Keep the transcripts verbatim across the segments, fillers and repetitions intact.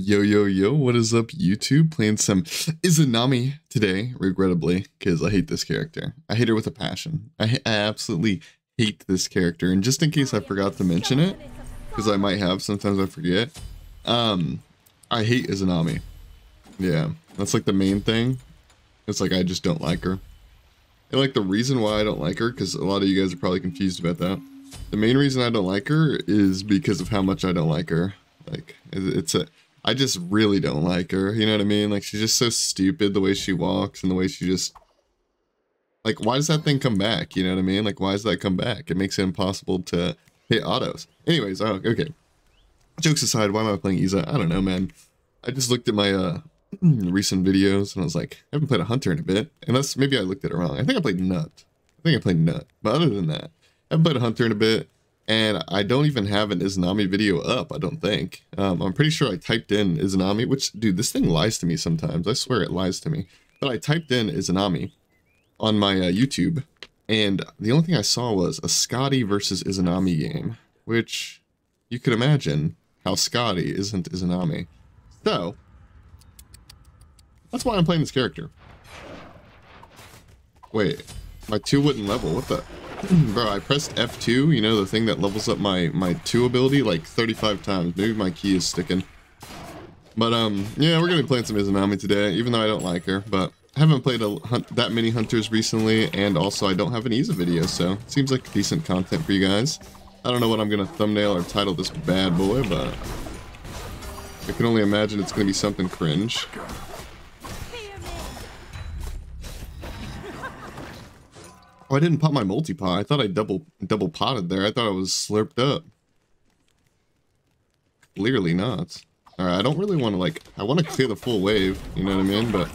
Yo, yo, yo, what is up, YouTube? Playing some Izanami today, regrettably, because I hate this character. I hate her with a passion. I, I absolutely hate this character. And just in case I forgot to mention it, because I might have, sometimes I forget, um, I hate Izanami. Yeah, that's like the main thing. It's like I just don't like her. And like the reason why I don't like her, because a lot of you guys are probably confused about that. The main reason I don't like her is because of how much I don't like her. Like, it's a... I just really don't like her, you know what I mean? Like, she's just so stupid, the way she walks and the way she just... Like, why does that thing come back, you know what I mean? Like, why does that come back? It makes it impossible to hit autos. Anyways, oh, okay. Jokes aside, why am I playing Iza? I don't know, man. I just looked at my uh, recent videos and I was like, I haven't played a Hunter in a bit. Unless, maybe I looked at it wrong. I think I played Nut. I think I played Nut. But other than that, I haven't played a Hunter in a bit. And I don't even have an Izanami video up, I don't think. Um, I'm pretty sure I typed in Izanami, which, dude, this thing lies to me sometimes. I swear it lies to me. But I typed in Izanami on my uh, YouTube, and the only thing I saw was a Scotty versus Izanami game, which you could imagine how Scotty isn't Izanami. So, that's why I'm playing this character. Wait, my two wouldn't level, what the... Bro, I pressed F two, you know, the thing that levels up my, my two ability, like thirty-five times. Maybe my key is sticking. But, um, yeah, we're going to be playing some Izanami today, even though I don't like her. But I haven't played a hunt, that many Hunters recently, and also I don't have an Iza video, so it seems like decent content for you guys. I don't know what I'm going to thumbnail or title this bad boy, but I can only imagine it's going to be something cringe. Oh, I didn't pop my multi-pot. I thought I double double potted there. I thought I was slurped up. Clearly not. Alright, I don't really want to, like... I want to clear the full wave, you know what I mean? But...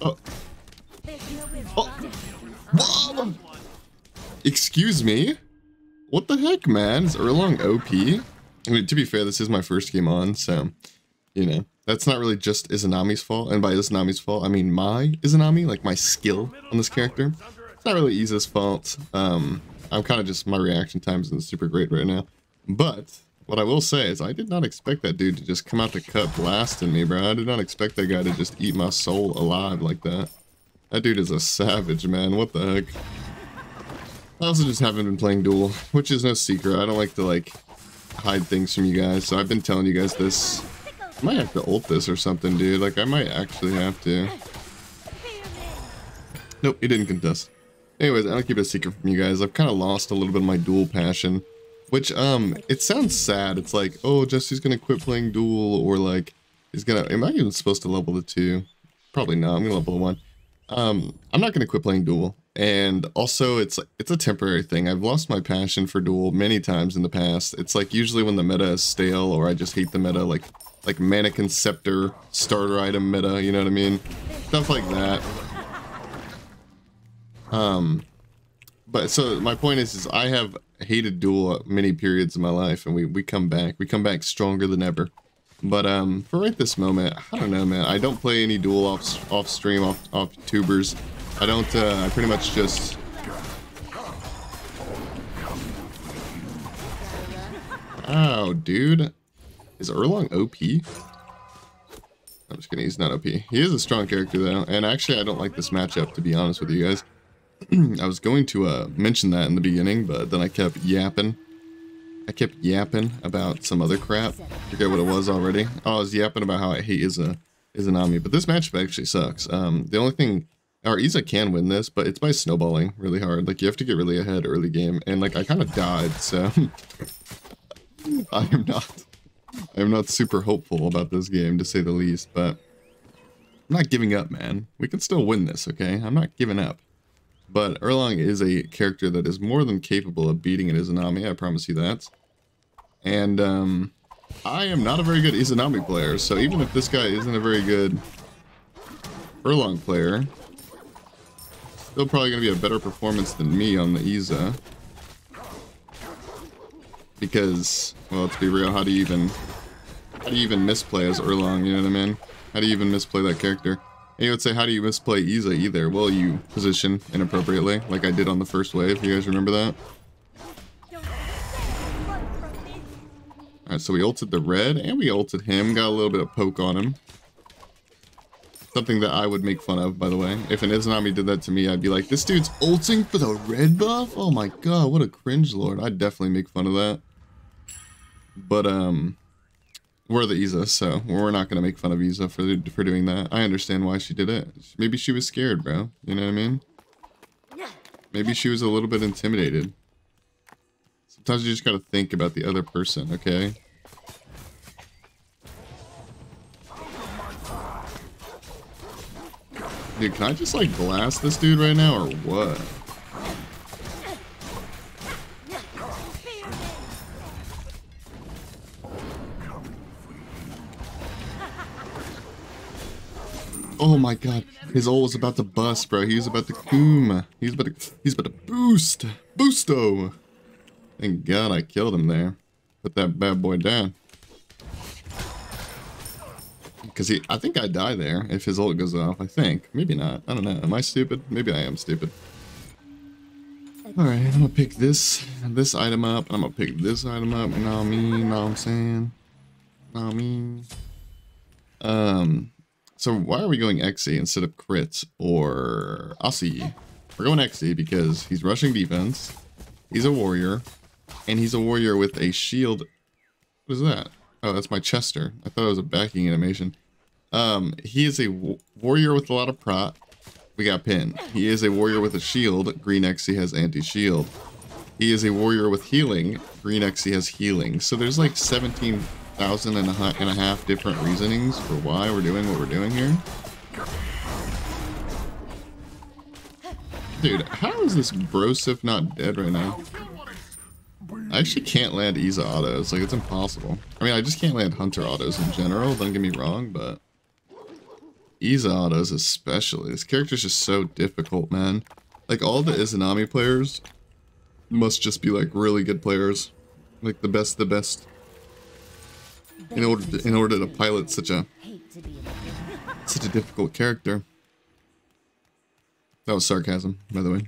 Oh! Oh! Whoa! Excuse me? What the heck, man? Is Erlang O P? I mean, to be fair, this is my first game on, so... You know, that's not really just Izanami's fault. And by Izanami's fault, I mean my Izanami. Like, my skill on this character. It's not really Iza's fault. Um, I'm kind of just, my reaction time isn't super great right now. But what I will say is I did not expect that dude to just come out the cup blasting me, bro. I did not expect that guy to just eat my soul alive like that. That dude is a savage, man. What the heck? I also just haven't been playing Duel, which is no secret. I don't like to, like, hide things from you guys. So I've been telling you guys this. I might have to ult this or something, dude. Like, I might actually have to. Nope, he didn't contest. Anyways, I don't keep it a secret from you guys. I've kind of lost a little bit of my Duel passion, which, um, it sounds sad. It's like, oh, Jesse's going to quit playing Duel, or like, he's going to, am I even supposed to level the two? Probably not. I'm going to level the one. Um, I'm not going to quit playing Duel. And also it's like, it's a temporary thing. I've lost my passion for Duel many times in the past. It's like usually when the meta is stale or I just hate the meta, like, like Mannequin Scepter, starter item meta, you know what I mean? Stuff like that. Um, but so my point is, is I have hated Duel many periods of my life, and we, we come back, we come back stronger than ever. But, um, for right this moment, I don't know, man, I don't play any Duel off, off stream, off, off tubers. I don't, uh, I pretty much just, oh, dude, is Erlang O P? I'm just kidding, he's not O P. He is a strong character though, and actually I don't like this matchup, to be honest with you guys. I was going to uh, mention that in the beginning, but then I kept yapping. I kept yapping about some other crap. Forget what it was already. Oh, I was yapping about how I hate Iza, Izanami, but this matchup actually sucks. Um, the only thing, or Iza can win this, but it's by snowballing really hard. Like, you have to get really ahead early game, and like I kind of died, so I am not, I am not super hopeful about this game, to say the least. But I'm not giving up, man. We can still win this, okay? I'm not giving up. But Erlang is a character that is more than capable of beating an Izanami, I promise you that. And um, I am not a very good Izanami player, so even if this guy isn't a very good Erlang player, still probably going to be a better performance than me on the Iza. Because, well, let's be real, how do you even, how do you even misplay as Erlang, you know what I mean? How do you even misplay that character? And you would say, how do you misplay Iza either? Well, you position inappropriately, like I did on the first wave. You guys remember that? Alright, so we ulted the red and we ulted him. Got a little bit of poke on him. Something that I would make fun of, by the way. If an Izanami did that to me, I'd be like, this dude's ulting for the red buff? Oh my god, what a cringe lord. I'd definitely make fun of that. But, um... we're the Iza, so we're not gonna make fun of Iza for, for doing that. I understand why she did it. Maybe she was scared, bro. You know what I mean? Maybe she was a little bit intimidated. Sometimes you just gotta think about the other person, okay? Dude, can I just, like, blast this dude right now, or what? Oh my god, his ult was about to bust, bro. He was about to boom. He's about to, he's about to boost. Boosto. Thank god I killed him there. Put that bad boy down. Because he, I think I die there if his ult goes off, I think. Maybe not. I don't know. Am I stupid? Maybe I am stupid. Alright, I'm gonna pick this, this item up. And I'm gonna pick this item up. You know what I mean? You know what I'm saying? You know what I mean? Um... So why are we going Exe instead of crits or Aussie? We're going Exe because he's rushing defense, he's a warrior, and he's a warrior with a shield. What is that? Oh, that's my Chester. I thought it was a backing animation. Um, he is a warrior with a lot of prot. We got pinned. He is a warrior with a shield. Green Exe has anti-shield. He is a warrior with healing. Green Exe has healing. So there's like seventeen... thousand and a half different reasonings for why we're doing what we're doing here. Dude, how is this Brosif not dead right now? I actually can't land Iza autos, like it's impossible. I mean, I just can't land Hunter autos in general, don't get me wrong, but Iza autos especially. This character's just so difficult, man. Like all the Izanami players must just be like really good players. Like the best, the best. In order, to, in order to pilot such a such a difficult character. That was sarcasm, by the way.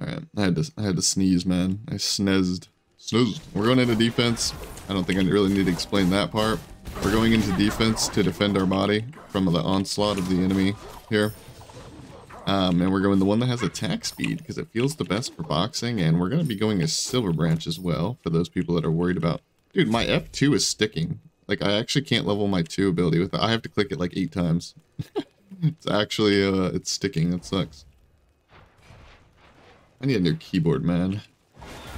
All right, I had to I had to sneeze, man. I sneezed, sneezed. We're going into defense. I don't think I really need to explain that part. We're going into defense to defend our body from the onslaught of the enemy here. Um, and we're going the one that has attack speed because it feels the best for boxing. And we're going to be going a Silver Branch as well for those people that are worried about... Dude, my F two is sticking. Like, I actually can't level my two ability with it. I have to click it like eight times. It's actually, uh, it's sticking. That sucks. I need a new keyboard, man.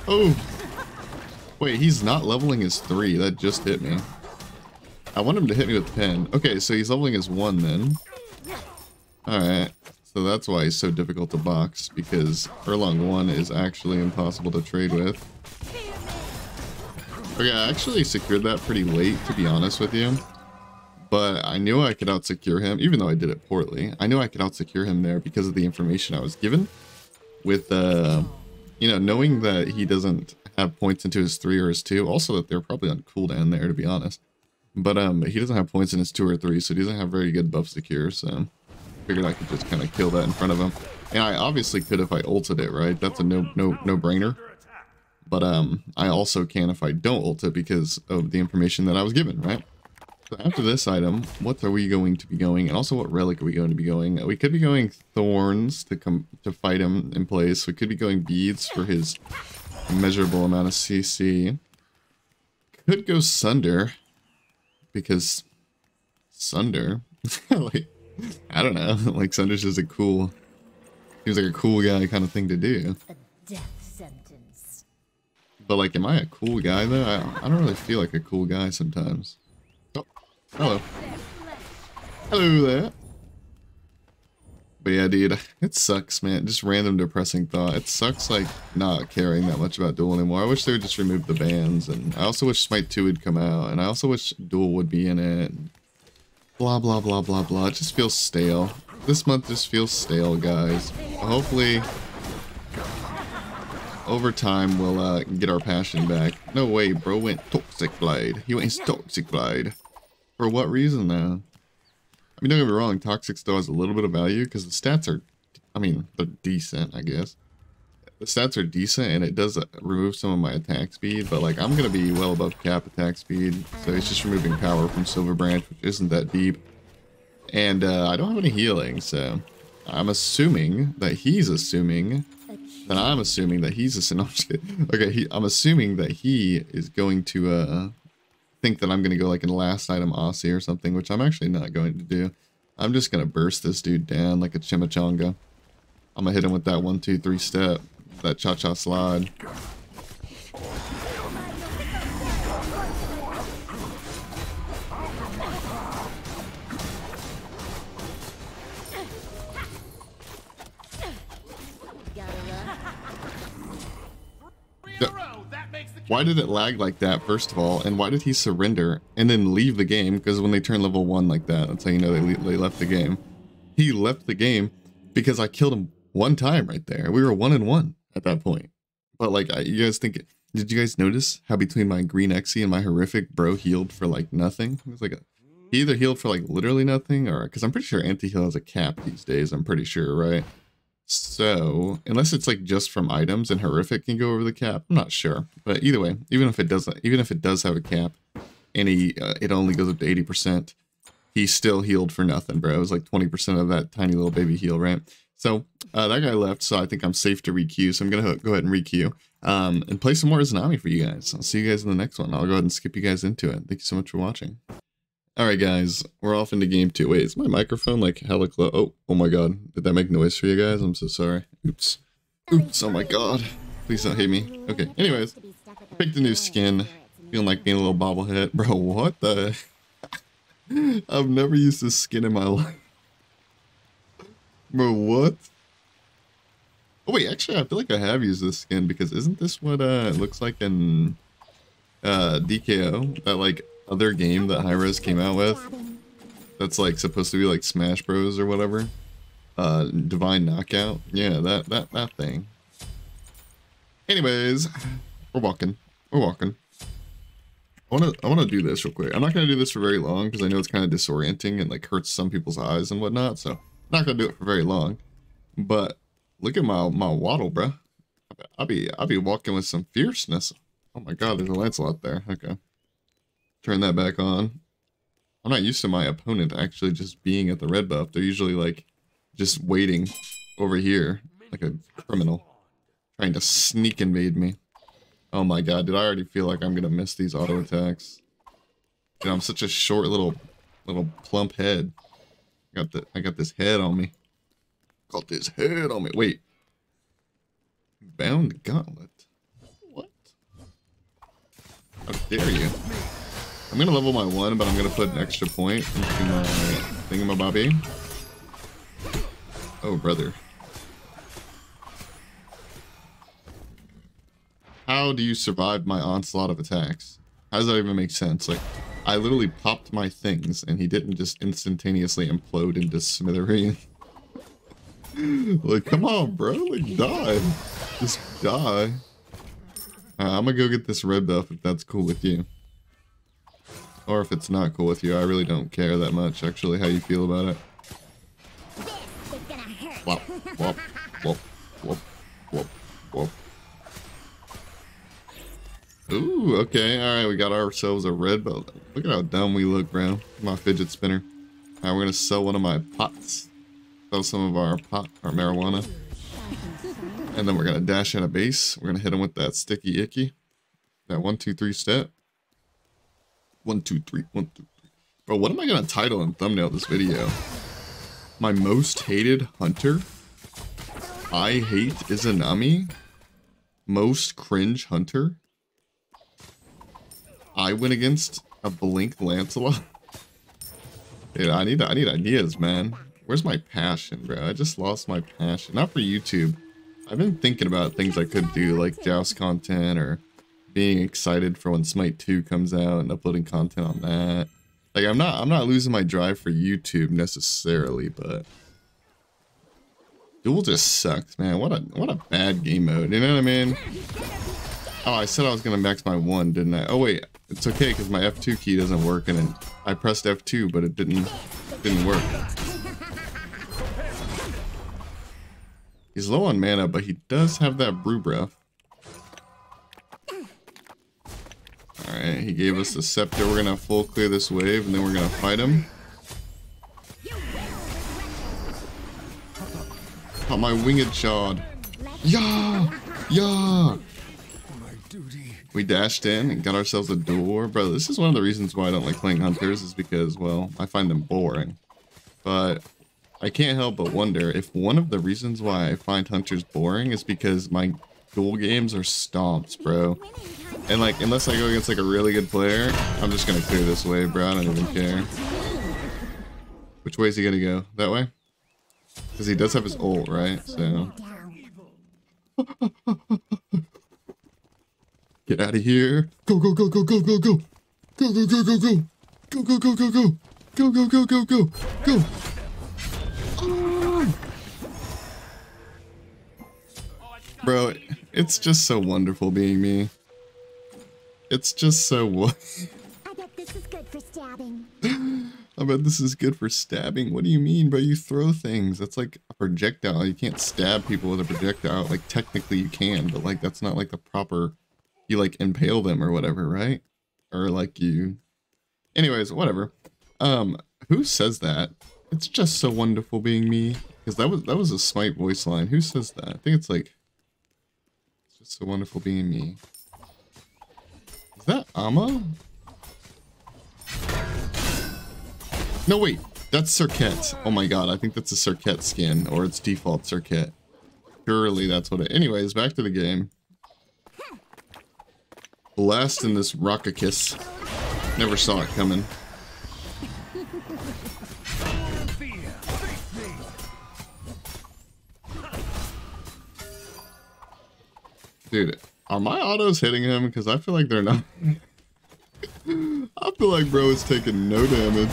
Oh! Wait, he's not leveling his three. That just hit me. I want him to hit me with ten. Okay, so he's leveling his one then. Alright. So that's why he's so difficult to box, because Erlang one is actually impossible to trade with. Okay, I actually secured that pretty late, to be honest with you. But I knew I could out-secure him, even though I did it poorly. I knew I could out-secure him there because of the information I was given. With, uh, you know, knowing that he doesn't have points into his three or his two. Also, that they're probably on cooldown there, to be honest. But um, he doesn't have points in his two or three, so he doesn't have very good buff secure, so... Figured I could just kind of kill that in front of him, and I obviously could if I ulted it, right? That's a no, no, no brainer. But um, I also can if I don't ult it because of the information that I was given, right? So after this item, what are we going to be going, and also what relic are we going to be going? We could be going thorns to come to fight him in place. We could be going beads for his immeasurable amount of C C. Could go Sunder because Sunder, like. I don't know, like Sunder's just a cool, seems like a cool guy kind of thing to do. A death sentence. But like, am I a cool guy though? I, I don't really feel like a cool guy sometimes. Oh, hello. Hello there. But yeah, dude, it sucks, man. Just random depressing thought. It sucks like not caring that much about Duel anymore. I wish they would just remove the bans, and I also wish Smite two would come out, and I also wish Duel would be in it. Blah, blah, blah, blah, blah. It just feels stale. This month just feels stale, guys. Hopefully, over time, we'll uh, get our passion back. No way, bro went Toxic Blade. He went Toxic Blade. For what reason, though? I mean, don't get me wrong. Toxic still has a little bit of value because the stats are, I mean, they're decent, I guess. The stats are decent, and it does remove some of my attack speed, but like I'm gonna be well above cap attack speed, so it's just removing power from Silver Branch, which isn't that deep. And uh, I don't have any healing, so I'm assuming that he's assuming that I'm assuming that he's a synoptic. Okay, he, I'm assuming that he is going to uh, think that I'm gonna go like an last item Aussie or something, which I'm actually not going to do. I'm just gonna burst this dude down like a chimichanga. I'm gonna hit him with that one, two, three step. That cha-cha slide. Why did it lag like that, first of all? And why did he surrender and then leave the game? Because when they turn level one like that, that's how you know they, they left the game. He left the game because I killed him one time right there. We were one and one. At that point. But like I, you guys think, did you guys notice how between my green Exe and my horrific bro healed for like nothing? It was like a, he either healed for like literally nothing, or because I'm pretty sure anti-heal has a cap these days, I'm pretty sure, right? So unless it's like just from items and horrific can go over the cap, I'm not sure. But either way, even if it doesn't, even if it does have a cap and he uh, it only goes up to eighty percent, he still healed for nothing, bro. It was like twenty percent of that tiny little baby heal, right? So uh, that guy left, so I think I'm safe to re-queue. So I'm going to go ahead and re-queue um, and play some more Izanami for you guys. I'll see you guys in the next one. I'll go ahead and skip you guys into it. Thank you so much for watching. All right, guys, we're off into game two. Wait, is my microphone like hella close? Oh, oh my God. Did that make noise for you guys? I'm so sorry. Oops. Oops. Oh my God. Please don't hate me. Okay. Anyways, picked a new skin. Feeling like being a little bobblehead. Bro, what the? I've never used this skin in my life. Bro, what? Oh wait, actually I feel like I have used this skin, because isn't this what uh, it looks like in uh, D K O? That like other game that Hi-Rez came out with? That's like supposed to be like Smash Bros or whatever? Uh, Divine Knockout? Yeah, that, that, that thing. Anyways, we're walking. We're walking. I wanna, I wanna do this real quick. I'm not gonna do this for very long, because I know it's kind of disorienting and like hurts some people's eyes and whatnot, so... Not gonna do it for very long, but look at my my waddle, bro. I'll be I'll be walking with some fierceness. Oh my God, there's a Lancelot there. Okay, turn that back on. I'm not used to my opponent actually just being at the red buff. They're usually like just waiting over here, like a criminal, trying to sneak invade me. Oh my God, did I already feel like I'm gonna miss these auto attacks? You know, I'm such a short little little plump head. Got the, I got this head on me. Got this head on me. Wait. Bound gauntlet? What? How dare you? I'm going to level my one, but I'm going to put an extra point into my thingamabobby. Oh, brother. How do you survive my onslaught of attacks? How does that even make sense? Like... I literally popped my things, and he didn't just instantaneously implode into smithereens. Like, come on, bro. Like, die. Just die. Uh, I'm gonna go get this red buff if that's cool with you. Or if it's not cool with you, I really don't care that much, actually, how you feel about it. Wop, wop, wop, wop, wop, wop. Ooh, okay, all right, we got ourselves a red belt. Look at how dumb we look, bro. My fidget spinner. All right, we're gonna sell one of my pots. Sell some of our pot, our marijuana. And then we're gonna dash out a base. We're gonna hit him with that sticky icky. That one, two, three step. One, two, three, one, two, three. Bro, what am I gonna title and thumbnail this video? My most hated hunter? I hate Izanami? Most cringe hunter? I went against a blink Lancelot. Dude, I need I need ideas, man. Where's my passion, bro? I just lost my passion. Not for YouTube. I've been thinking about things I could do, like Joust content, or being excited for when Smite two comes out and uploading content on that. Like I'm not I'm not losing my drive for YouTube necessarily, but Duel just sucks, man. What a what a bad game mode. You know what I mean? Oh, I said I was gonna max my one, didn't I? Oh wait, it's okay because my F two key doesn't work, and then I pressed F two, but it didn't didn't work. He's low on mana, but he does have that brew breath. Alright, he gave us the scepter. We're gonna full clear this wave and then we're gonna fight him. Oh, my winged shard. Yeah! Yeah! We dashed in and got ourselves a door. Bro, this is one of the reasons why I don't like playing hunters, is because, well, I find them boring. But I can't help but wonder if one of the reasons why I find hunters boring is because my duel games are stomps, bro. And, like, unless I go against, like, a really good player, I'm just gonna clear this way, bro. I don't even care. Which way is he gonna go? That way? Because he does have his ult, right? So... Get out of here. Go, go, go, go, go, go, go. Go, go, go, go, go. Go, go, go, go, go. Go, go, go, go, go. Go. Oh. Bro, it's just so wonderful being me. It's just so what? I bet this is good for stabbing. I bet this is good for stabbing. What do you mean, bro? You throw things. That's like a projectile. You can't stab people with a projectile. Like, technically you can, but like that's not like the proper. You like impale them or whatever, right? Or like you. Anyways, whatever. Um, who says that? It's just so wonderful being me. Because that was that was a Smite voice line. Who says that? I think it's like. It's just so wonderful being me. Is that Amma? No, wait, that's Sirket. Oh my god, I think that's a Sirket skin, or it's default Sirket. Surely that's what it... Anyways, back to the game. Blast in this Rockakis. Never saw it coming. Dude, are my autos hitting him? Because I feel like they're not. I feel like bro is taking no damage.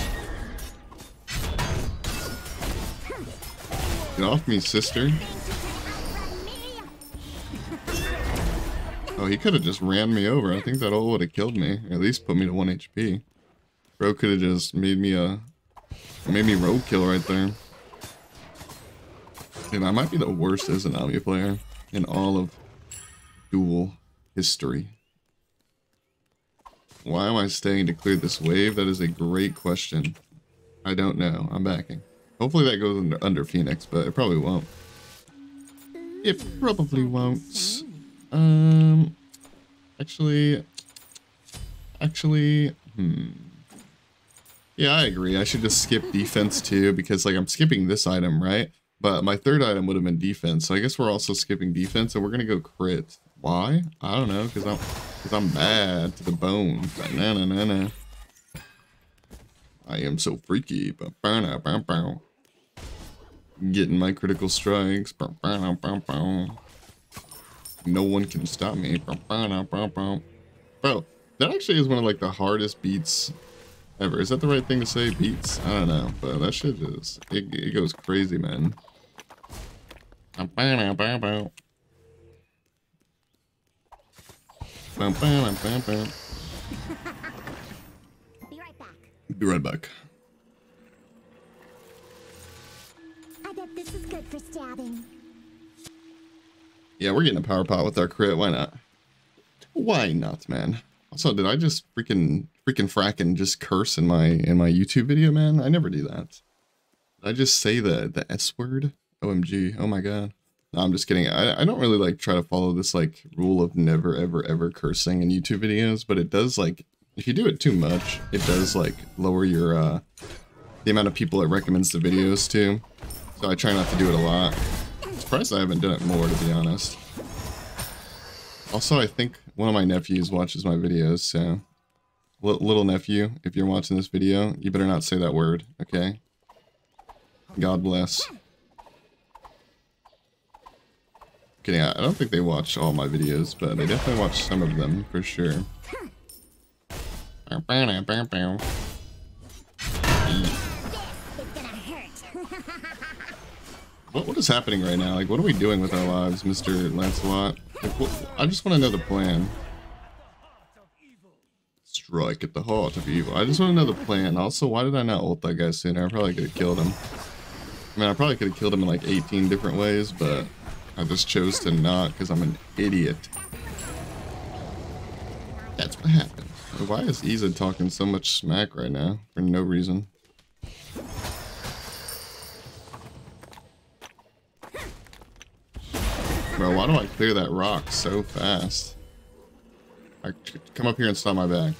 Get off me, sister. Oh, he could have just ran me over. I think that ult would have killed me. Or at least put me to one H P. Bro could have just made me a... Made me roadkill right there. Dude, I might be the worst Izanami player in all of Duel history. Why am I staying to clear this wave? That is a great question. I don't know. I'm backing. Hopefully that goes under, under Phoenix, but it probably won't. It probably won't. Um, actually, actually, hmm. Yeah, I agree. I should just skip defense too, because like I'm skipping this item, right? But my third item would have been defense. So I guess we're also skipping defense and we're going to go crit. Why? I don't know. Because I'm, cause I'm bad to the bone. Na na na na. I am so freaky. Ba -ba -na -ba -ba. Getting my critical strikes. Ba -ba -na -ba -ba. No one can stop me. Ba -ba -na -ba -ba. Bro, that actually is one of like the hardest beats ever. Is that the right thing to say? Beats? I don't know, but that shit is it, it goes crazy, man. Ba -ba -na -ba -ba. Ba -ba -na -ba -ba. Be right back. I bet this is good for stabbing. Yeah, we're getting a power pot with our crit. Why not? Why not, man? Also, did I just freaking freaking fracking just curse in my in my YouTube video, man? I never do that. Did I just say the the S word? O M G! Oh my god! No, I'm just kidding. I I don't really like try to follow this like rule of never ever ever cursing in YouTube videos, but it does like. If you do it too much, it does like lower your uh, the amount of people it recommends the videos to. So I try not to do it a lot. I'm surprised I haven't done it more, to be honest. Also, I think one of my nephews watches my videos, so L little nephew, if you're watching this video, you better not say that word, okay? God bless. Kidding. I don't think they watch all my videos, but they definitely watch some of them for sure. What what is happening right now? Like, what are we doing with our lives, Mister Lancelot? Like, what, I just want to know the plan. Strike at the heart of evil. I just want to know the plan. Also, why did I not ult that guy sooner? I probably could have killed him. I mean, I probably could have killed him in like eighteen different ways, but I just chose to not because I'm an idiot. That's what happened. Why is Iza talking so much smack right now for no reason? Bro, why do I clear that rock so fast? I come up here and stop my back.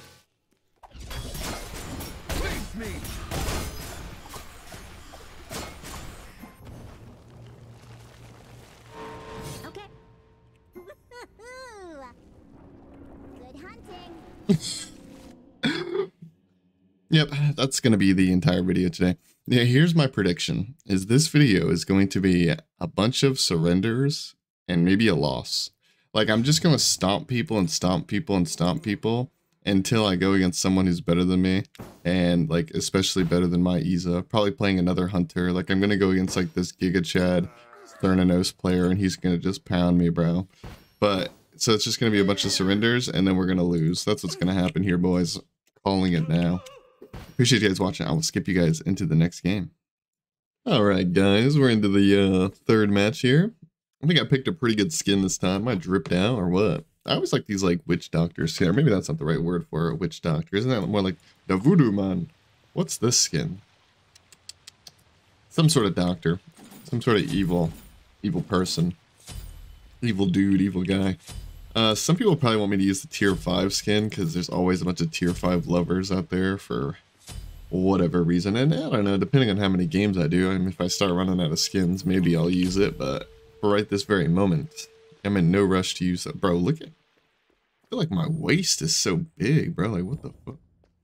Yep, that's going to be the entire video today. Yeah, here's my prediction, is this video is going to be a bunch of surrenders and maybe a loss. Like, I'm just going to stomp people and stomp people and stomp people until I go against someone who's better than me. And, like, especially better than my Iza. Probably playing another hunter. Like, I'm going to go against, like, this Giga Chad Thurnanos player, and he's going to just pound me, bro. But, so it's just going to be a bunch of surrenders, and then we're going to lose. That's what's going to happen here, boys. Calling it now. Appreciate you guys watching. I will skip you guys into the next game. All right, guys, we're into the uh, third match here. I think I picked a pretty good skin this time. I dripped out or what? I always like these like witch doctors here. Maybe that's not the right word for a witch doctor. Isn't that more like the voodoo man? What's this skin? Some sort of doctor, some sort of evil, evil person, evil dude, evil guy. Uh, some people probably want me to use the tier five skin because there's always a bunch of tier five lovers out there for whatever reason. And I don't know, depending on how many games I do, I mean, if I start running out of skins, maybe I'll use it. But for right this very moment, I'm in no rush to use it. Bro, look at, I feel like my waist is so big, bro. Like, what the fuck?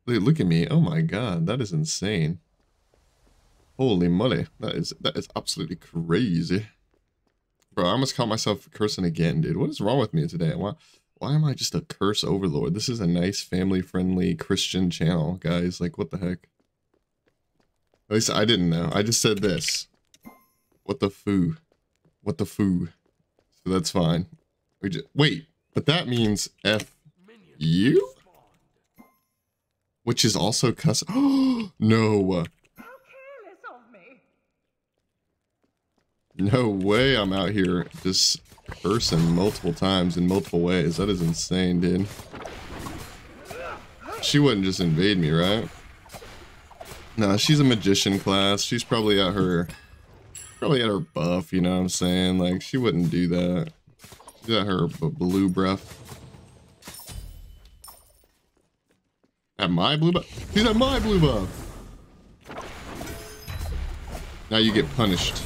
Dude, look at me. Oh my God, that is insane. Holy moly. That is, that is absolutely crazy. Bro, I almost caught myself cursing again, dude. What is wrong with me today? Why, why am I just a curse overlord? This is a nice, family-friendly Christian channel, guys. Like, what the heck? At least I didn't know. I just said this. What the foo? What the foo? So that's fine. We just, wait, but that means F you? Which is also cuss. Oh, no. No way I'm out here just cursing multiple times in multiple ways. That is insane, dude. She wouldn't just invade me, right? Nah, she's a magician class. She's probably at her probably at her buff, you know what I'm saying? Like, she wouldn't do that. She's at her b blue breath. At my blue buff? She's at my blue buff! Now you get punished.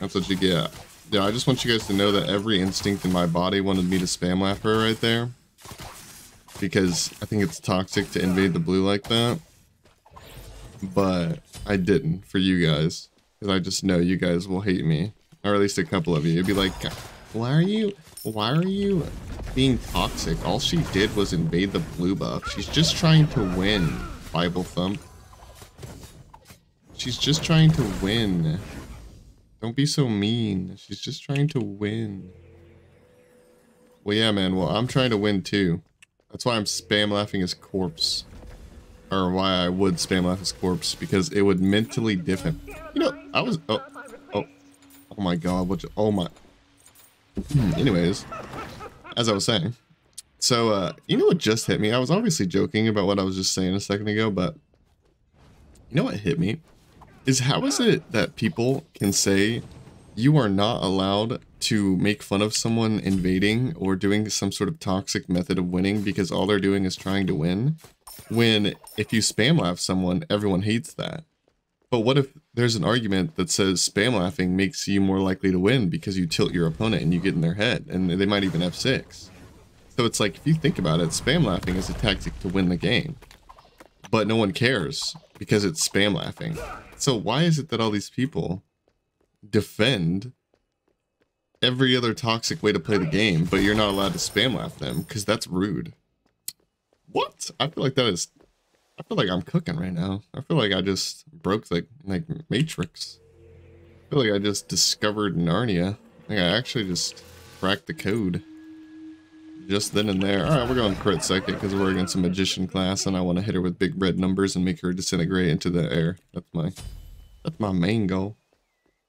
That's what you get. Yeah, I just want you guys to know that every instinct in my body wanted me to spam lap her right there. Because I think it's toxic to invade the blue like that. But I didn't for you guys. Because I just know you guys will hate me. Or at least a couple of you. You'd be like, why are you, why are you being toxic? All she did was invade the blue buff. She's just trying to win, Bible thump. She's just trying to win. Don't be so mean. She's just trying to win. Well, yeah, man. Well, I'm trying to win, too. That's why I'm spam laughing his corpse. Or why I would spam laugh his corpse. Because it would mentally diff him. You know, I was... Oh, oh, oh my God. What? You, oh, my... Hmm, anyways, as I was saying. So, uh, you know what just hit me? I was obviously joking about what I was just saying a second ago, but... You know what hit me? Is how is it that people can say you are not allowed to make fun of someone invading or doing some sort of toxic method of winning because all they're doing is trying to win? When if you spam laugh someone, everyone hates that. But what if there's an argument that says spam laughing makes you more likely to win because you tilt your opponent and you get in their head and they might even F six? So it's like, if you think about it, spam laughing is a tactic to win the game. But no one cares because it's spam laughing. So why is it that all these people defend every other toxic way to play the game, but you're not allowed to spam laugh them? Because that's rude. What? I feel like that is... I feel like I'm cooking right now. I feel like I just broke the like Matrix. I feel like I just discovered Narnia. Like I actually just cracked the code. Just then and there. Alright, we're going crit second because we're against a magician class and I want to hit her with big red numbers and make her disintegrate into the air. That's my that's my main goal.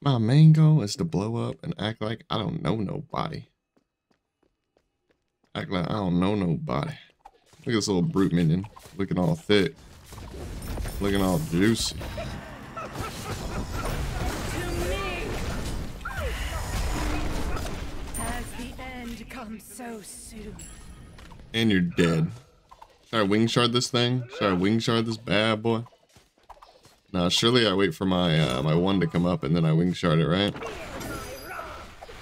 My main goal is to blow up and act like I don't know nobody. Act like I don't know nobody. Look at this little brute minion. Looking all thick. Looking all juicy. So soon. And you're dead. Should I wing shard this thing? Should I wing shard this bad boy? Nah, surely I wait for my uh, my one to come up and then I wing shard it, right?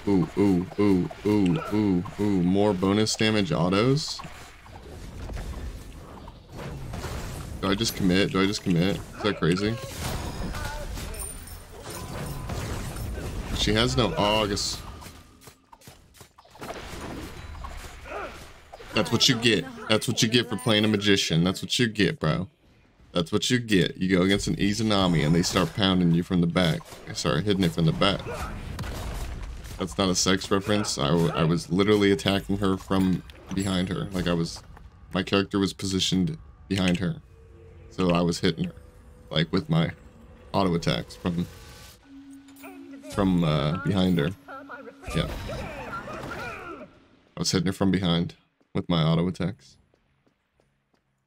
Ooh, ooh, ooh, ooh, ooh, ooh. More bonus damage autos. Do I just commit? Do I just commit? Is that crazy? She has no August. That's what you get. That's what you get for playing a magician. That's what you get, bro. That's what you get. You go against an Izanami and they start pounding you from the back. They start hitting it from the back. That's not a sex reference. I, I was literally attacking her from behind her. Like I was, my character was positioned behind her. So I was hitting her like with my auto attacks from, from uh, behind her. Yeah. I was hitting her from behind. With my auto attacks.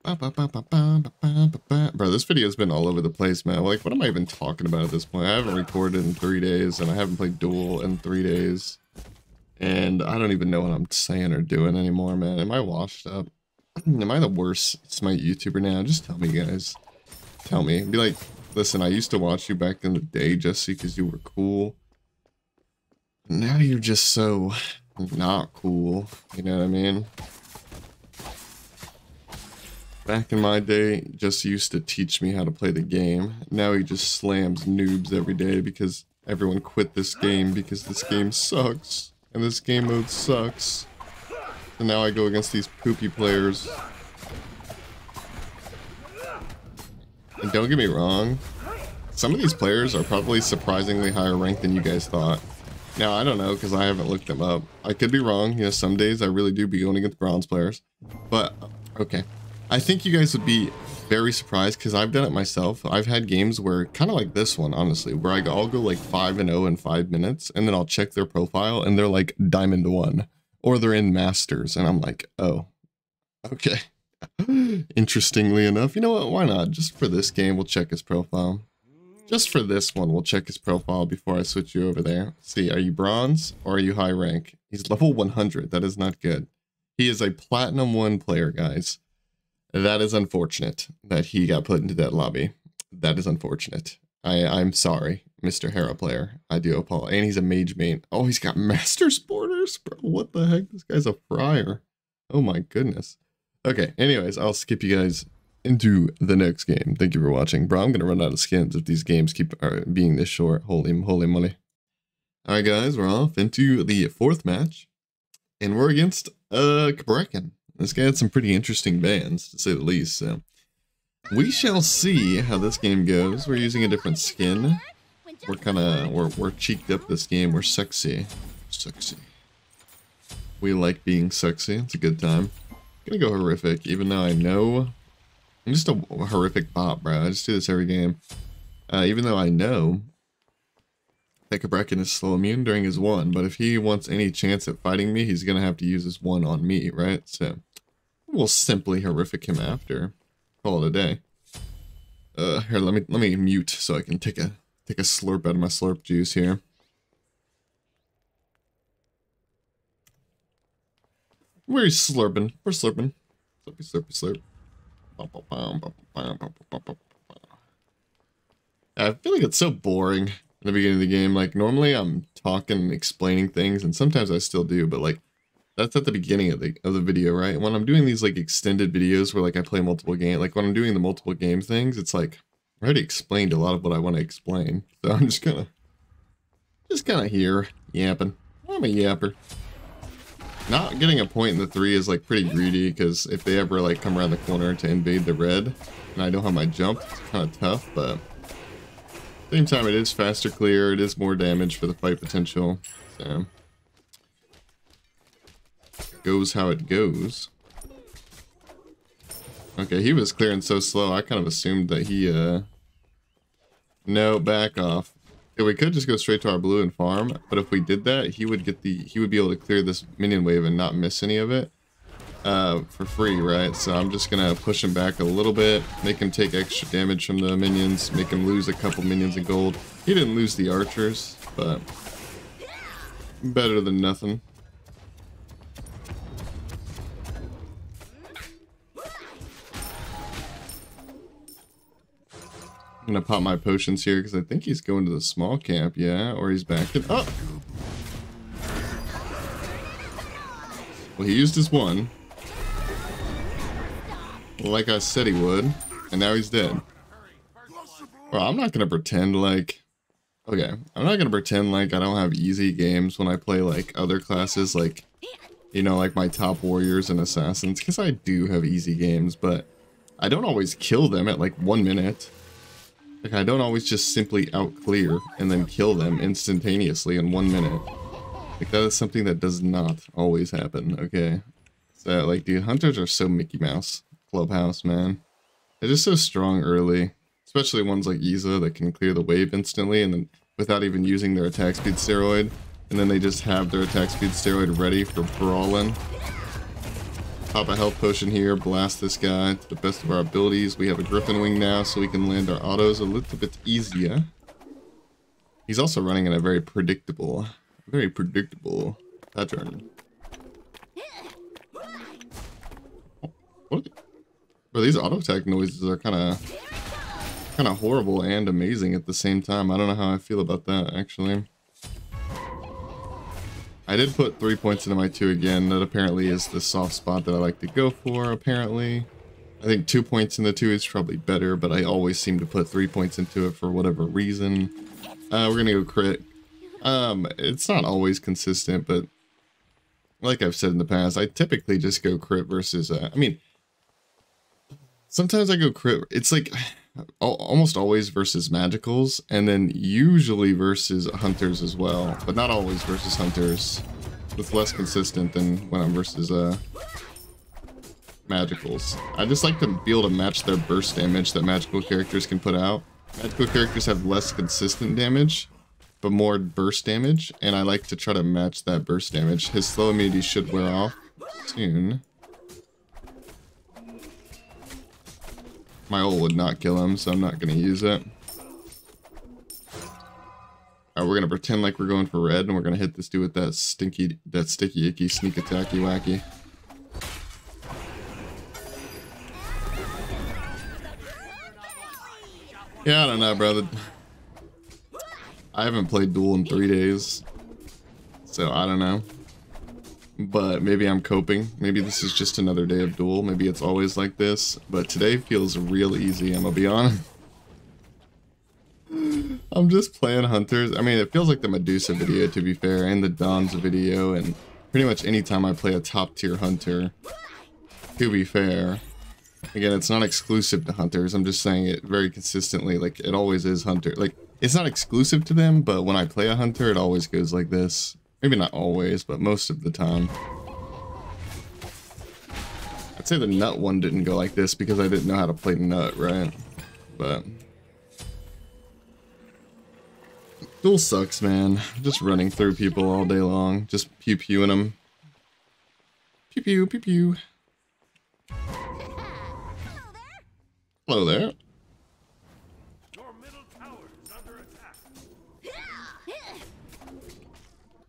Ba, ba, ba, ba, ba, ba, ba. Bro, this video has been all over the place, man. Like, what am I even talking about at this point? I haven't recorded in three days, and I haven't played Duel in three days. And I don't even know what I'm saying or doing anymore, man. Am I washed up? Am I the worst Smite YouTuber now? Just tell me, guys. Tell me. Be like, listen, I used to watch you back in the day, Jesse, because you were cool. Now you're just so not cool. You know what I mean? Back in my day, just used to teach me how to play the game. Now he just slams noobs every day because everyone quit this game because this game sucks. And this game mode sucks. And now I go against these poopy players. And don't get me wrong, some of these players are probably surprisingly higher ranked than you guys thought. Now, I don't know, because I haven't looked them up. I could be wrong. You know, some days I really do be going against bronze players. But, okay. I think you guys would be very surprised because I've done it myself. I've had games where, kind of like this one, honestly, where I'll go like five and oh in five minutes, and then I'll check their profile, and they're like Diamond one, or they're in Masters, and I'm like, oh, okay. Interestingly enough, you know what? Why not? Just for this game, we'll check his profile. Just for this one, we'll check his profile before I switch you over there. See, are you bronze or are you high rank? He's level one hundred. That is not good. He is a platinum one player, guys. That is unfortunate that he got put into that lobby. That is unfortunate. I, I'm sorry, Mister Hera player. I do apologize. And he's a mage main. Oh, he's got master's borders, bro. What the heck? This guy's a friar. Oh my goodness. Okay, anyways, I'll skip you guys into the next game. Thank you for watching. Bro, I'm gonna run out of skins if these games keep uh, being this short. Holy holy moly. Alright guys, we're off into the fourth match. And we're against uh Kabrekin. This guy had some pretty interesting bans, to say the least, so we shall see how this game goes. We're using a different skin. We're kinda we're we're cheeked up this game. We're sexy. Sexy. We like being sexy. It's a good time. I'm gonna go horrific, even though I know I'm just a horrific bot, bro. I just do this every game. Uh, even though I know that Kabrekin is slow immune during his one, but if he wants any chance at fighting me, he's going to have to use his one on me, right? So we'll simply horrific him after. Call it a day. Uh, here, let me let me mute so I can take a take a slurp out of my slurp juice here. We're slurping. We're slurping. Slurpy, slurpy, slurp. I feel like it's so boring in the beginning of the game. Like, normally I'm talking and explaining things, and sometimes I still do, but like, that's at the beginning of the, of the video, right? When I'm doing these like extended videos where like I play multiple games, like when I'm doing the multiple game things, it's like, I already explained a lot of what I want to explain. So I'm just gonna, just kind of here yapping. I'm a yapper. Not getting a point in the three is like pretty greedy, because if they ever like come around the corner to invade the red and I don't have my jump, it's kind of tough, but same time it is faster clear, it is more damage for the fight potential, so goes how it goes. Okay, he was clearing so slow I kind of assumed that he uh no back off. So we could just go straight to our blue and farm, but if we did that, he would get the he would be able to clear this minion wave and not miss any of it uh, for free, right? So I'm just gonna push him back a little bit, make him take extra damage from the minions, make him lose a couple minions of gold. He didn't lose the archers, but better than nothing. I'm gonna pop my potions here because I think he's going to the small camp, yeah, or he's back to oh. Well, he used his one, like I said he would, and now he's dead. Well, I'm not gonna pretend like okay, I'm not gonna pretend like I don't have easy games when I play like other classes, like you know, like my top warriors and assassins, because I do have easy games, but I don't always kill them at like one minute. Like, I don't always just simply out-clear and then kill them instantaneously in one minute. Like, that is something that does not always happen, okay? So, like, dude, hunters are so Mickey Mouse clubhouse, man. They're just so strong early. Especially ones like Iza that can clear the wave instantly and then without even using their attack speed steroid. And then they just have their attack speed steroid ready for brawling. Pop a health potion here, blast this guy to the best of our abilities. We have a Griffin Wing now, so we can land our autos a little bit easier. He's also running in a very predictable, very predictable pattern. What? Bro, these auto attack noises are kind of, kind of horrible and amazing at the same time. I don't know how I feel about that, actually. I did put three points into my two again. That apparently is the soft spot that I like to go for, apparently. I think two points in the two is probably better, but I always seem to put three points into it for whatever reason. Uh, we're going to go crit. Um, it's not always consistent, but like I've said in the past, I typically just go crit versus... Uh, I mean, sometimes I go crit. It's like almost always versus magicals, and then usually versus hunters as well, but not always versus hunters. It's less consistent than when I'm versus uh magicals. I just like to be able to match their burst damage that magical characters can put out. Magical characters have less consistent damage but more burst damage, and I like to try to match that burst damage. His slow immunity should wear off soon. My ult would not kill him, so I'm not going to use it. Alright, we're going to pretend like we're going for red, and we're going to hit this dude with that stinky, that sticky, icky, sneak attacky, wacky. Yeah, I don't know, brother. I haven't played Duel in three days, so I don't know. But maybe I'm coping. Maybe this is just another day of Duel. Maybe it's always like this. But today feels real easy, I'm gonna be honest. I'm just playing Hunters. I mean, it feels like the Medusa video, to be fair, and the Dom's video, and pretty much any time I play a top-tier Hunter, to be fair. Again, it's not exclusive to Hunters. I'm just saying it very consistently. Like, it always is Hunter. Like, it's not exclusive to them, but when I play a Hunter, it always goes like this. Maybe not always, but most of the time. I'd say the Nut one didn't go like this because I didn't know how to play Nut, right? But Duel sucks, man. Just running through people all day long. Just pew-pewing them. Pew-pew, pew-pew. Hello there.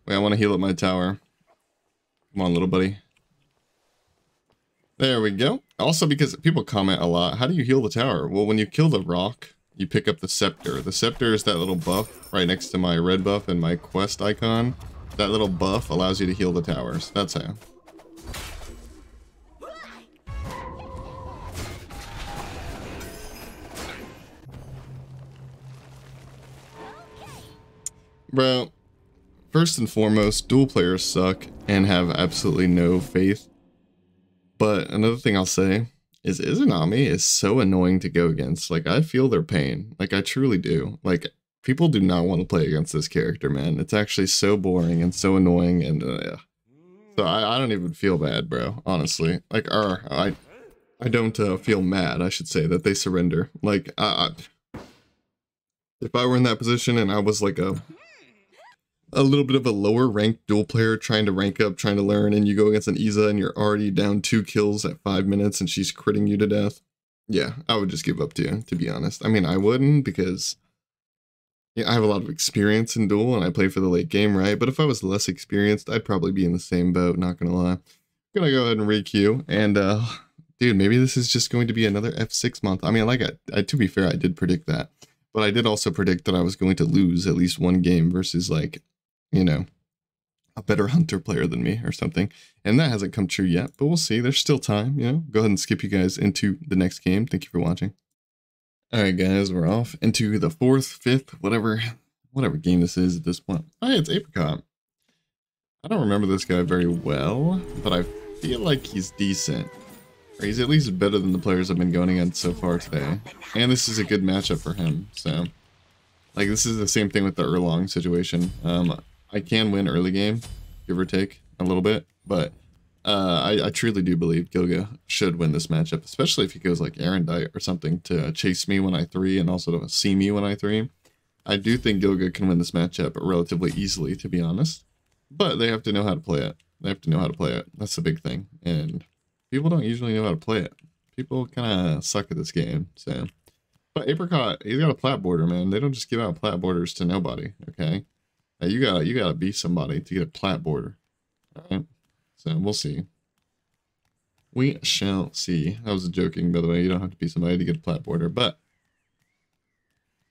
Wait, I want to heal up my tower. Come on, little buddy. There we go. Also, because people comment a lot, how do you heal the tower? Well, when you kill the rock, you pick up the scepter. The scepter is that little buff right next to my red buff and my quest icon. That little buff allows you to heal the towers. That's how. Bro. First and foremost, Duel players suck and have absolutely no faith. But another thing I'll say is Izanami is so annoying to go against. Like, I feel their pain. Like, I truly do. Like, people do not want to play against this character, man. It's actually so boring and so annoying, and uh, yeah. So I, I don't even feel bad, bro, honestly. Like, uh, I, I don't uh, feel mad, I should say, that they surrender. Like, I... I If I were in that position and I was like a a little bit of a lower ranked dual player trying to rank up, trying to learn, and you go against an Izanami and you're already down two kills at five minutes and she's critting you to death, yeah, I would just give up to you, to be honest. I mean, I wouldn't, because yeah, I have a lot of experience in Duel and I play for the late game, right? But if I was less experienced, I'd probably be in the same boat, not gonna lie. I'm gonna go ahead and re-queue, and uh, dude, maybe this is just going to be another F six month. I mean, like I, I, to be fair, I did predict that. But I did also predict that I was going to lose at least one game versus, like, you know, a better hunter player than me or something. And that hasn't come true yet, but we'll see. There's still time, you know. Go ahead and skip you guys into the next game. Thank you for watching. All right, guys, we're off into the fourth, fifth, whatever, whatever game this is at this point. Oh, yeah, it's Apricot. I don't remember this guy very well, but I feel like he's decent. Or he's at least better than the players I've been going against so far today. And this is a good matchup for him, so. Like, this is the same thing with the Erlang situation. Um, I can win early game, give or take, a little bit. But uh, I, I truly do believe Gilga should win this matchup, especially if he goes like Erendite or something to chase me when I three and also to see me when I three. I do think Gilga can win this matchup relatively easily, to be honest. But they have to know how to play it. They have to know how to play it. That's the big thing. And people don't usually know how to play it. People kind of suck at this game, so. But Apricot, he's got a plat border, man. They don't just give out plat borders to nobody, okay? Now you gotta, you gotta be somebody to get a plat border, all right? So we'll see. We shall see. I was joking, by the way. You don't have to be somebody to get a plat border, but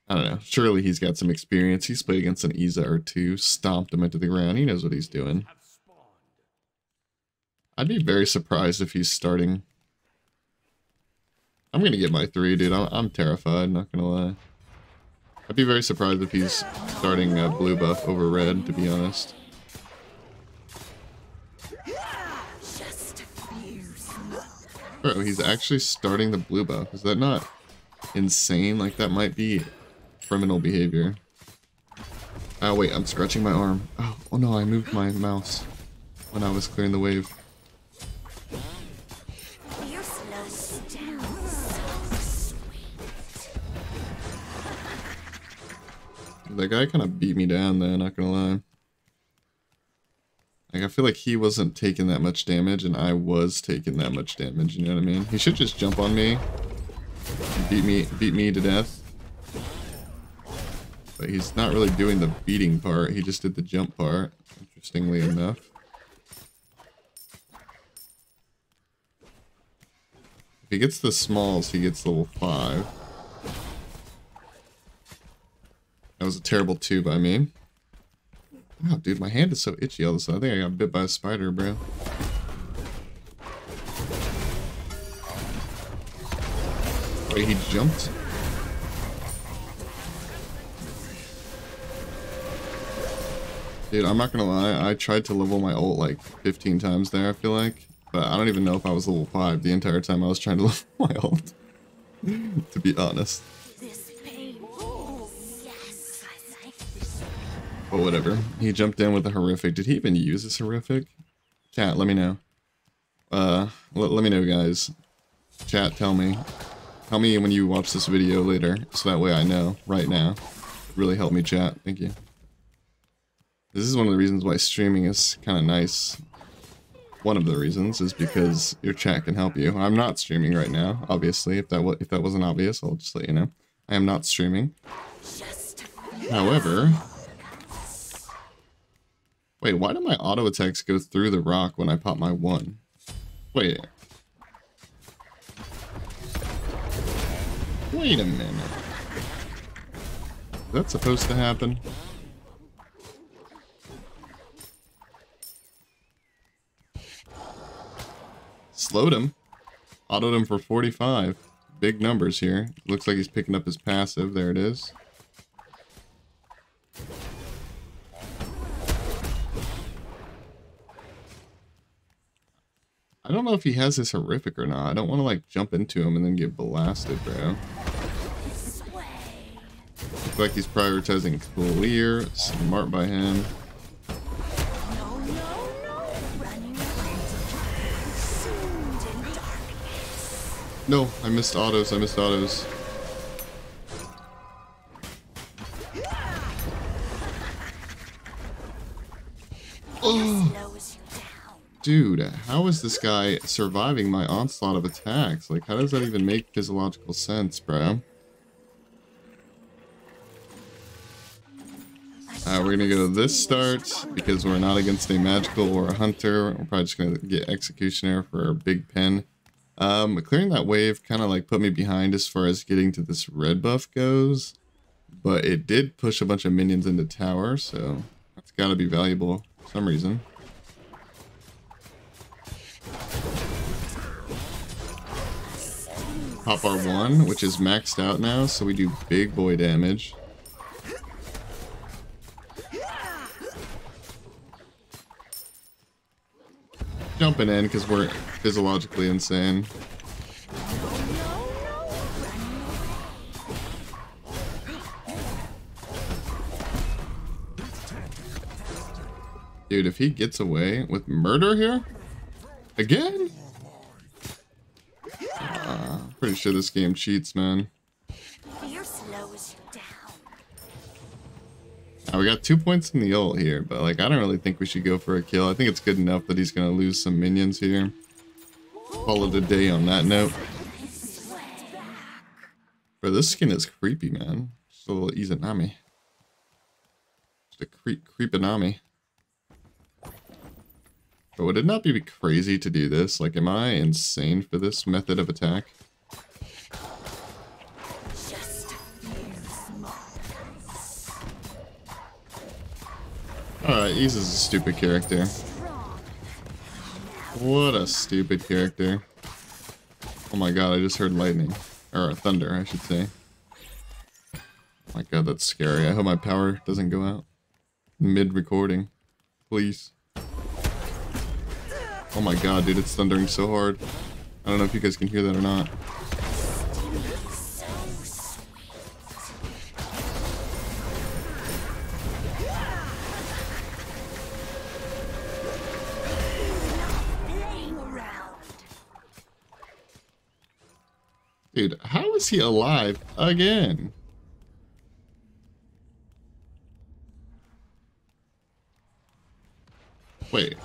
I don't know. Surely he's got some experience. He's played against an Iza or two, stomped him into the ground. He knows what he's doing. I'd be very surprised if he's starting. I'm gonna get my three, dude. I'm, I'm terrified, not gonna lie. I'd be very surprised if he's starting uh, blue buff over red, to be honest. Bro, he's actually starting the blue buff. Is that not insane? Like, that might be criminal behavior. Oh, wait, I'm scratching my arm. Oh, oh no, I moved my mouse when I was clearing the wave. That guy kind of beat me down there, not gonna lie. Like, I feel like he wasn't taking that much damage, and I was taking that much damage, you know what I mean? He should just jump on me and beat me, beat me to death. But he's not really doing the beating part, he just did the jump part, interestingly enough. If he gets the smalls, he gets level five. That was a terrible two by me. Wow, dude, my hand is so itchy all of a sudden. I think I got bit by a spider, bro. Wait, he jumped? Dude, I'm not gonna lie. I tried to level my ult like fifteen times there, I feel like. But I don't even know if I was level five the entire time I was trying to level my ult. To be honest. But whatever. He jumped in with a horrific. Did he even use this horrific? Chat, let me know. Uh, let, let me know, guys. Chat, tell me. Tell me when you watch this video later, so that way I know right now. Really help me, chat. Thank you. This is one of the reasons why streaming is kind of nice. One of the reasons is because your chat can help you. I'm not streaming right now, obviously. If that, if that wasn't obvious, I'll just let you know. I am not streaming. However... Wait, why do my auto attacks go through the rock when I pop my one? Wait. Wait a minute. Is that supposed to happen? Slowed him. Autoed him for forty-five. Big numbers here. Looks like he's picking up his passive. There it is. I don't know if he has this horrific or not. I don't want to, like, jump into him and then get blasted, bro. Looks like he's prioritizing clear. Smart by him. No, no, no. Running away. No, I missed autos. I missed autos. dude, how is this guy surviving my onslaught of attacks? Like, how does that even make physiological sense, bro? Uh, we're gonna go to this start, because we're not against a magical or a hunter. We're probably just gonna get Executioner for our big pen. Um, clearing that wave kind of like put me behind as far as getting to this red buff goes. But it did push a bunch of minions into tower, so that's gotta be valuable for some reason. Pop our one, which is maxed out now, so we do big boy damage. Jumping in because we're physiologically insane. Dude, if he gets away with murder here again, uh, pretty sure this game cheats, man. Uh, we got two points in the ult here, but like I don't really think we should go for a kill. I think it's good enough that he's gonna lose some minions here. Call it a day on that note. Bro, this skin is creepy, man. Just a little Izanami. Just a creep creepinami. But would it not be crazy to do this? Like, am I insane for this method of attack? Alright, Eze is a stupid character. What a stupid character. Oh my god, I just heard lightning. Or thunder, I should say. Oh my god, that's scary. I hope my power doesn't go out mid-recording. Please. Oh my god, dude, it's thundering so hard. I don't know if you guys can hear that or not. Dude, how is he alive again? Wait.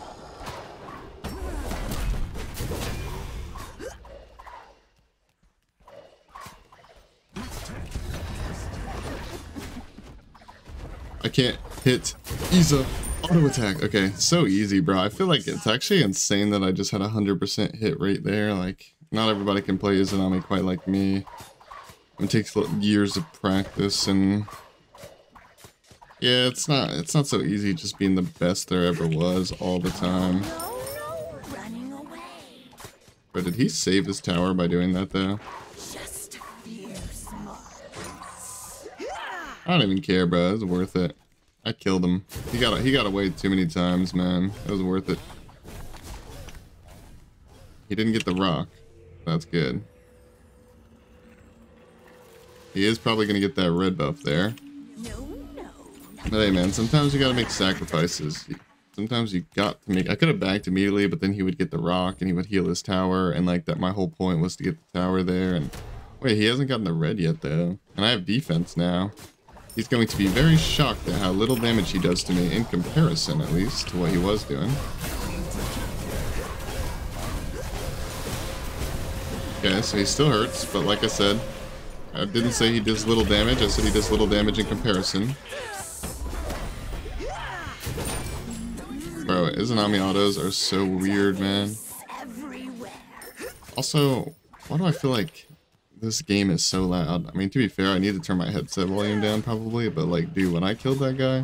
I can't hit Eze. Auto attack. Okay, so easy, bro. I feel like it's actually insane that I just had a one hundred percent hit rate there, like... Not everybody can play Izanami quite like me. It takes years of practice, and yeah, it's not it's not so easy just being the best there ever was all the time. But did he save his tower by doing that though? I don't even care, bro. It was worth it. I killed him. He got he got away too many times, man. It was worth it. He didn't get the rock. That's good. He is probably going to get that red buff there. But hey, man, sometimes you got to make sacrifices. Sometimes you got to make... I could have backed immediately, but then he would get the rock and he would heal his tower. And, like, that my whole point was to get the tower there. And wait, he hasn't gotten the red yet, though. And I have defense now. He's going to be very shocked at how little damage he does to me in comparison, at least, to what he was doing. Okay, so he still hurts, but like I said, I didn't say he does little damage, I said he does little damage in comparison. Bro, Izanami autos are so weird, man. Also, why do I feel like this game is so loud? I mean, to be fair, I need to turn my headset volume down probably, but like, dude, when I killed that guy,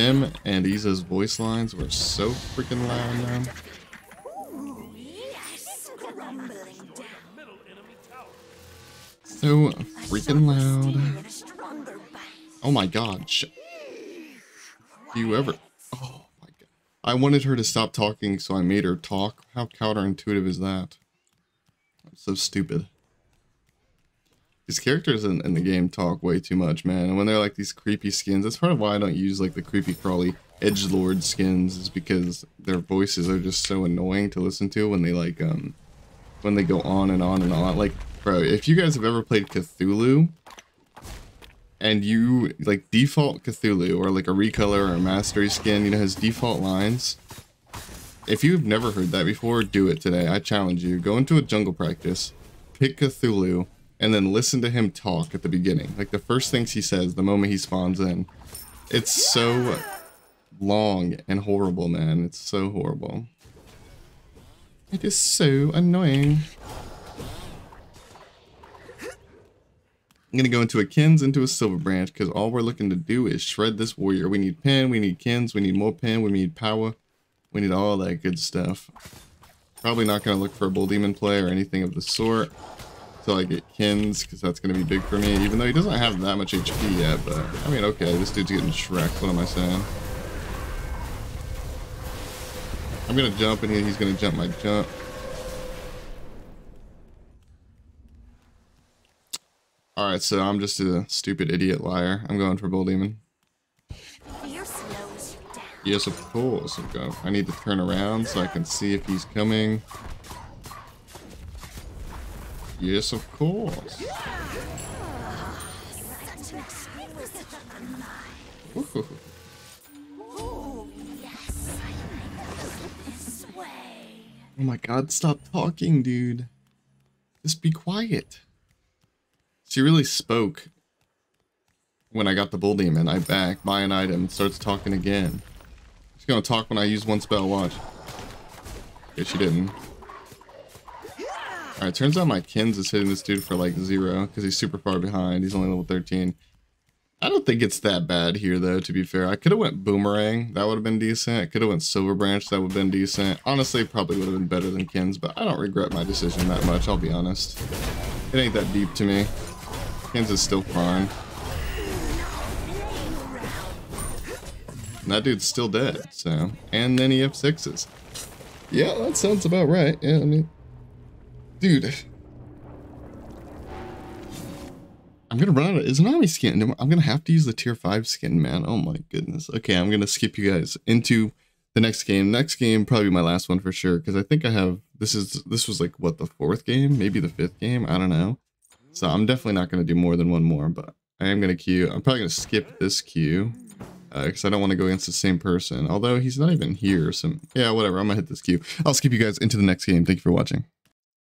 him and Eze's voice lines were so freaking loud, man. So freaking loud. Oh my god. You ever... Oh my god. I wanted her to stop talking, so I made her talk. How counterintuitive is that? That's so stupid. These characters in, in the game talk way too much, man. And when they're like these creepy skins, that's part of why I don't use like the creepy crawly edgelord skins, is because their voices are just so annoying to listen to when they like, um, when they go on and on and on. Like, bro, if you guys have ever played Cthulhu and you like default Cthulhu or like a recolor or a mastery skin, you know, has default lines. If you've never heard that before, do it today. I challenge you. Go into a jungle practice, pick Cthulhu, and then listen to him talk at the beginning. Like the first things he says the moment he spawns in. It's so long and horrible, man. It's so horrible. It is so annoying. I'm going to go into a Kin's, into a Silver Branch, because all we're looking to do is shred this warrior. We need pen, we need Kin's, we need more pen, we need power. We need all that good stuff. Probably not going to look for a Bull Demon play or anything of the sort until I get Kin's, because that's going to be big for me, even though he doesn't have that much H P yet, but, I mean, okay, this dude's getting shreked. What am I saying? I'm going to jump, and he's going to jump my jump. All right, so I'm just a stupid idiot liar. I'm going for Bull Demon. Yes, of course. Go. I need to turn around so I can see if he's coming. Yes, of course. Ooh. Oh my God! Stop talking, dude. Just be quiet. She really spoke when I got the Bull Demon. I back, buy an item, starts talking again. She's gonna talk when I use one spell, watch. Yeah, she didn't. Alright, turns out my Kin's is hitting this dude for like zero, because he's super far behind. He's only level thirteen. I don't think it's that bad here, though, to be fair. I could have went Boomerang. That would have been decent. I could have went Silver Branch. That would have been decent. Honestly, probably would have been better than Kin's, but I don't regret my decision that much, I'll be honest. It ain't that deep to me. Kin's is still fine. And that dude's still dead, so. And then he F sixes. Yeah, that sounds about right. Yeah, I mean. Dude. I'm gonna run out of Izanami skin. I'm gonna have to use the tier five skin, man. Oh my goodness. Okay, I'm gonna skip you guys into the next game. Next game, probably my last one for sure, because I think I have. This is this was like, what, the fourth game? Maybe the fifth game? I don't know. So I'm definitely not gonna do more than one more, but I am gonna queue. I'm probably gonna skip this queue. Because uh, I don't want to go against the same person. Although, he's not even here. So, yeah, whatever. I'm going to hit this queue. I'll skip you guys into the next game. Thank you for watching.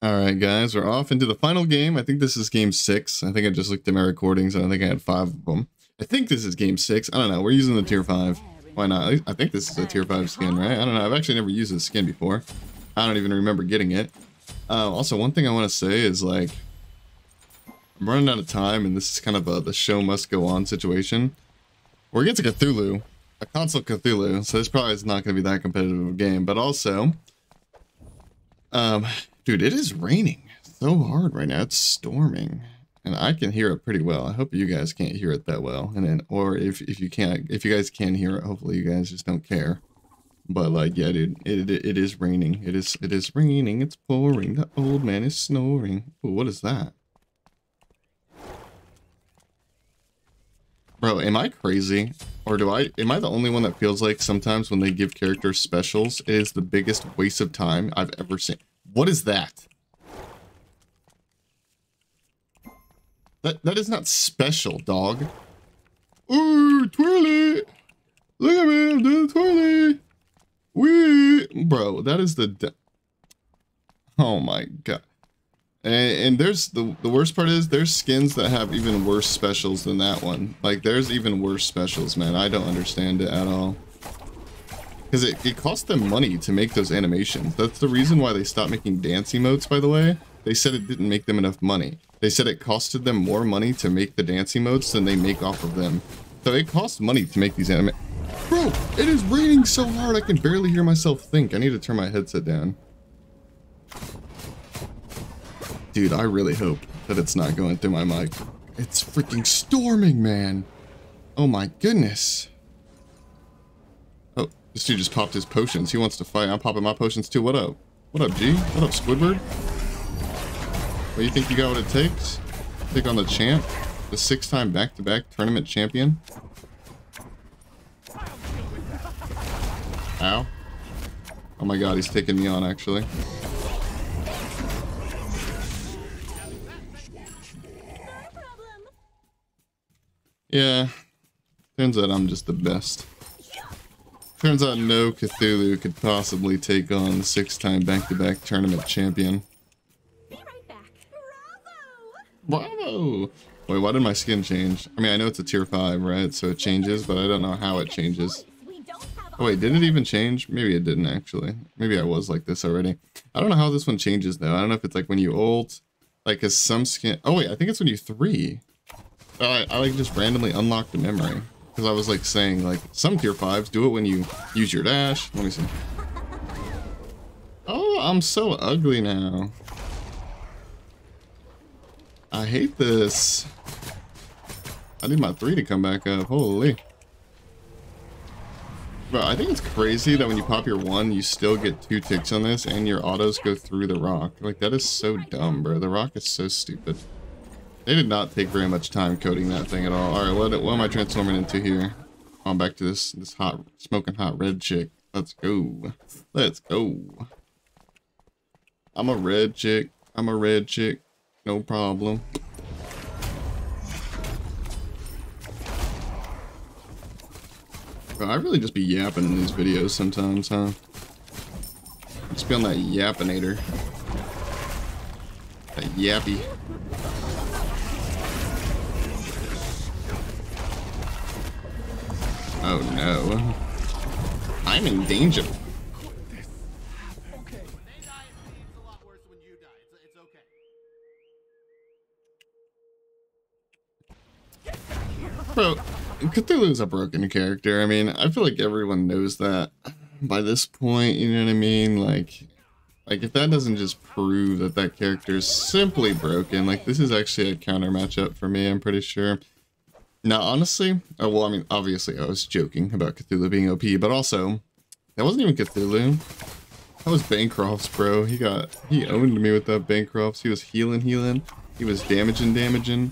Alright, guys. We're off into the final game. I think this is game six. I think I just looked at my recordings, and I think I had five of them. I think this is game six. I don't know. We're using the tier five. Why not? I think this is a tier five skin, right? I don't know. I've actually never used this skin before. I don't even remember getting it. Uh, also, one thing I want to say is, like, I'm running out of time, and this is kind of a the show must go on situation. We're against a Cthulhu, a console Cthulhu, so this probably is not going to be that competitive of a game. But also, um, dude, it is raining so hard right now. It's storming, and I can hear it pretty well. I hope you guys can't hear it that well, and then, or if if you can't, if you guys can hear it, hopefully you guys just don't care. But like, yeah, dude, it it, it is raining. It is it is raining. It's pouring. The old man is snoring. Ooh, what is that? Bro, am I crazy? Or do I, am I the only one that feels like sometimes when they give characters specials, it is the biggest waste of time I've ever seen? What is that? That, that is not special, dog. Ooh, twirly! Look at me, I'm doing twirly! Wee! Bro, that is the... De oh my God. And there's the the worst part is there's skins that have even worse specials than that one. Like there's even worse specials, man. I don't understand it at all. Because it, it costs them money to make those animations. That's the reason why they stopped making dance emotes, by the way. They said it didn't make them enough money. They said it costed them more money to make the dance emotes than they make off of them. So it costs money to make these animations. Bro, it is raining so hard I can barely hear myself think. I need to turn my headset down. Dude, I really hope that it's not going through my mic. It's freaking storming, man. Oh my goodness. Oh, this dude just popped his potions. He wants to fight. I'm popping my potions too. What up? What up, G? What up, Squidward? Well, you think you got what it takes? Take on the champ, the six-time back-to-back tournament champion. Ow. Oh my God, he's taking me on, actually. Yeah, turns out I'm just the best. Turns out no Cthulhu could possibly take on the six-time back-to-back tournament champion. Be right back. Bravo! Bravo! Wait, why did my skin change? I mean, I know it's a tier five, right? So it changes, but I don't know how it changes. Oh wait, did it even change? Maybe it didn't actually. Maybe I was like this already. I don't know how this one changes though. I don't know if it's like when you ult, like cause some skin. Oh wait, I think it's when you three. Oh, I, I like just randomly unlocked a memory. Cause I was like saying like some tier fives do it when you use your dash. Let me see. Oh, I'm so ugly now. I hate this. I need my three to come back up. Holy. Bro, I think it's crazy that when you pop your one, you still get two ticks on this, and your autos go through the rock. Like, that is so dumb, bro. The rock is so stupid. They did not take very much time coding that thing at all. All right, what, what am I transforming into here? On back to this this hot, smoking hot red chick. Let's go. Let's go. I'm a red chick. I'm a red chick. No problem. I really just be yapping in these videos sometimes, huh? Just be on that yappinator. That yappy. Oh no. I'm in danger. Bro, Cthulhu's a broken character. I mean, I feel like everyone knows that by this point, you know what I mean? Like, like if that doesn't just prove that that character is simply broken, like this is actually a counter matchup for me, I'm pretty sure. Now, honestly, oh, well, I mean, obviously I was joking about Cthulhu being O P, but also that wasn't even Cthulhu. That was Bancroft's, bro. He got, he owned me with that Bancroft's. He was healing, healing. He was damaging, damaging.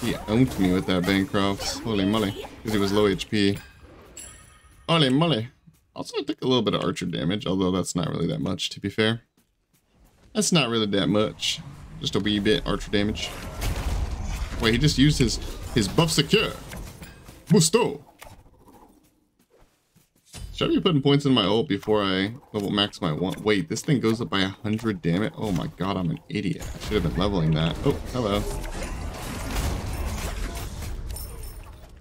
He owned me with that Bancroft's. Holy moly. Because he was low H P. Holy moly. Also, I took a little bit of archer damage, although that's not really that much, to be fair. That's not really that much. Just a wee bit archer damage. Wait, he just used his, his buff secure. Busto. Should I be putting points in my ult before I level max my one? Wait, this thing goes up by one hundred damage. Oh my god, I'm an idiot. I should have been leveling that. Oh, hello.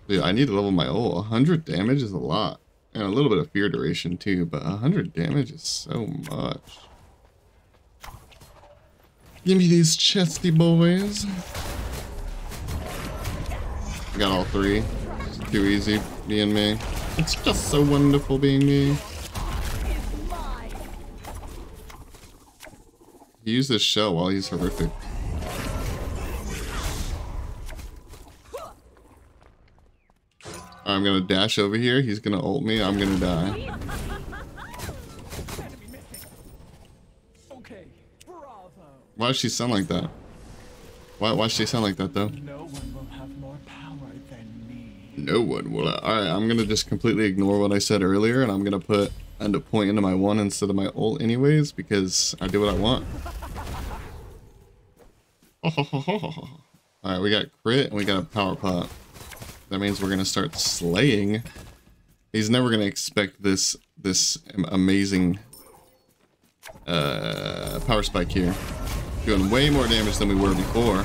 Dude, I need to level my ult. one hundred damage is a lot. And a little bit of fear duration too, but one hundred damage is so much. Give me these chesty boys. Got all three. It's too easy being me. It's just so wonderful being me. Use this shell while he's horrific. I'm gonna dash over here. He's gonna ult me. I'm gonna die. Okay, bravo. Why does she sound like that? Why? Why does she sound like that though? No one will have more power than me. No one will. All right, I'm gonna just completely ignore what I said earlier, and I'm gonna put a point into my one instead of my ult, anyways, because I do what I want. Oh, ho, ho, ho, ho. All right, we got crit and we got a power pop. That means we're gonna start slaying. He's never gonna expect this this amazing uh, power spike here. Doing way more damage than we were before.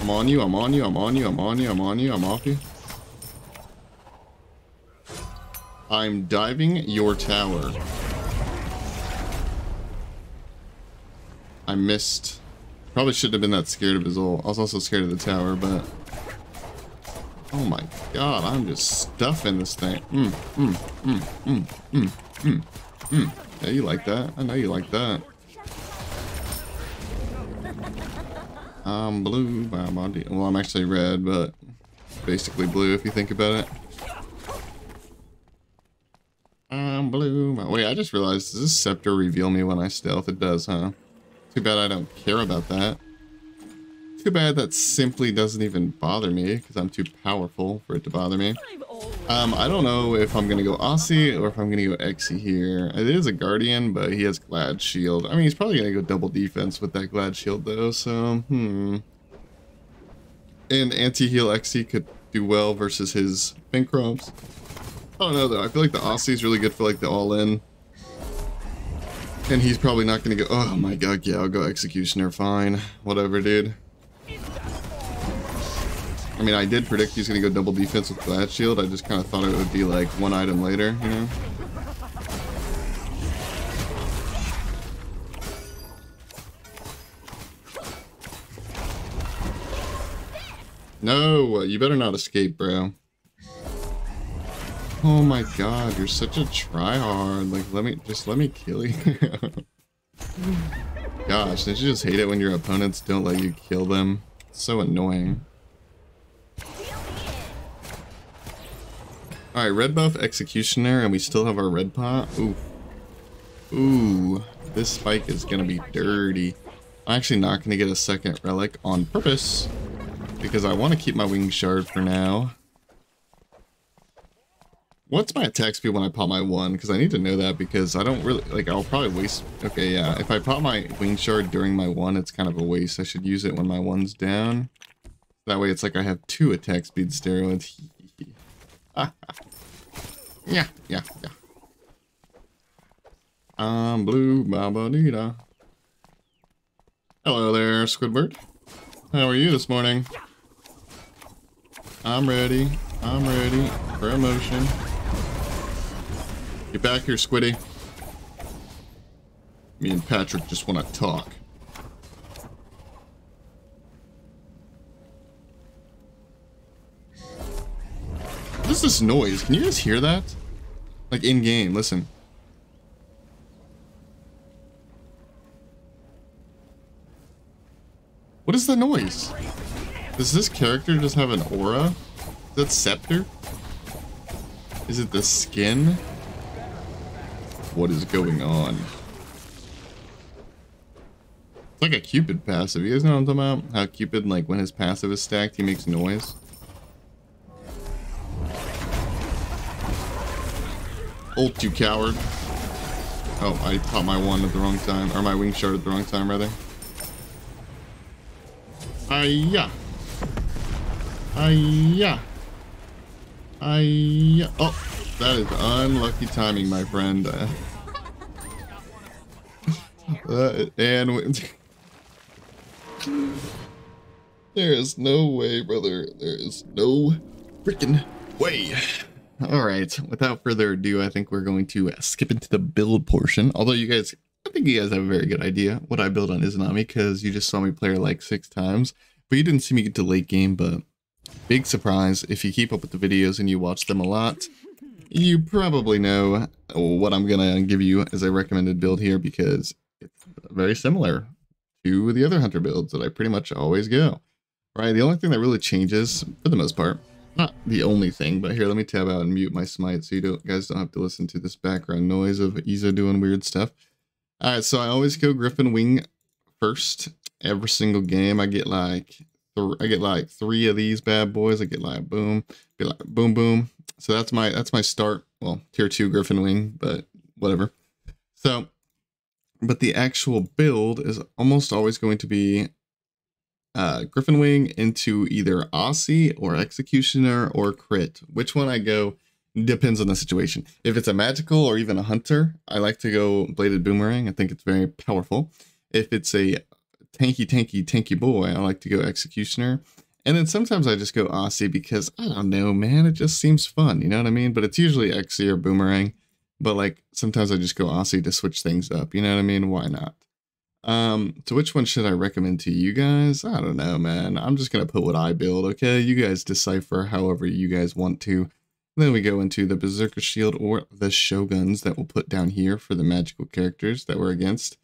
I'm on you, I'm on you, I'm on you, I'm on you, I'm on you, I'm off you. I'm diving your tower. I missed. Probably shouldn't have been that scared of his ult. I was also scared of the tower, but... Oh my god, I'm just stuffing this thing. Mm, mm, mm, mm, mm, mm, mm. Yeah, you like that. I know you like that. I'm blue. Well, I'm actually red, but... basically blue, if you think about it. I'm blue. Wait, I just realized, does this scepter reveal me when I stealth? It does, huh? Too bad I don't care about that. Too bad that simply doesn't even bother me because I'm too powerful for it to bother me. Um, I don't know if I'm going to go Aussie or if I'm going to go Exe here. It is a Guardian, but he has Glad Shield. I mean, he's probably going to go double defense with that Glad Shield though, so hmm. And anti-heal Exe could Duel versus his Bancroft's. I don't know though. I feel like the Aussie's really good for like the all-in. And he's probably not gonna go. Oh my god, yeah, I'll go Executioner. Fine, whatever, dude. I mean, I did predict he's gonna go double defense with Glad Shield. I just kind of thought it would be like one item later, you know. No, you better not escape, bro. Oh my god, you're such a tryhard. Like, let me, just let me kill you. Gosh, don't you just hate it when your opponents don't let you kill them? It's so annoying. Alright, red buff Executioner, and we still have our red pot. Ooh. Ooh, this spike is gonna be dirty. I'm actually not gonna get a second relic on purpose, because I want to keep my wing shard for now. What's my attack speed when I pop my one? Because I need to know that, because I don't really, like, I'll probably waste. Okay, yeah, if I pop my wing shard during my one, it's kind of a waste. I should use it when my one's down. That way it's like I have two attack speed steroids. ah, ah. Yeah, yeah, yeah. I'm blue, babadida. Hello there, Squidward. How are you this morning? I'm ready. I'm ready for emotion. Get back here, Squiddy. Me and Patrick just want to talk. What is this noise? Can you guys hear that? Like in game, listen. What is the noise? Does this character just have an aura? Is that Scepter? Is it the skin? What is going on? It's like a Cupid passive. You guys know what I'm talking about? How Cupid, like, when his passive is stacked, he makes noise. Ult, you coward. Oh, I popped my one at the wrong time. Or my wing shard at the wrong time, rather. Hiya. Hiya. Hiya. Oh, that is unlucky timing, my friend. Uh, uh, and we, there is no way, brother. There is no freaking way. All right. Without further ado, I think we're going to skip into the build portion. Although you guys, I think you guys have a very good idea what I build on Izanami, because you just saw me play her like six times, but you didn't see me get to late game. But big surprise, if you keep up with the videos and you watch them a lot, you probably know what I'm gonna give you as a recommended build here, because it's very similar to the other hunter builds that I pretty much always go. Right, the only thing that really changes, for the most part, not the only thing, but here, let me tab out and mute my Smite so you don't, guys don't have to listen to this background noise of Iza doing weird stuff. Alright, so I always go Griffin Wing first every single game. I get like I get like three of these bad boys. I get like boom, be like boom boom. So that's my that's my start. Well, tier two Griffin Wing, but whatever. So, but the actual build is almost always going to be uh, Griffin Wing into either Aussie or Executioner or Crit. Which one I go depends on the situation. If it's a magical or even a hunter, I like to go Bladed Boomerang. I think it's very powerful. If it's a tanky, tanky, tanky boy, I like to go Executioner. And then sometimes I just go Aussie because, I don't know, man, it just seems fun. You know what I mean? But it's usually Exe or Boomerang. But, like, sometimes I just go Aussie to switch things up. You know what I mean? Why not? Um, so which one should I recommend to you guys? I don't know, man. I'm just going to put what I build, okay? You guys decipher however you guys want to. Then we go into the Berserker Shield or the Shoguns that we'll put down here for the magical characters that we're against.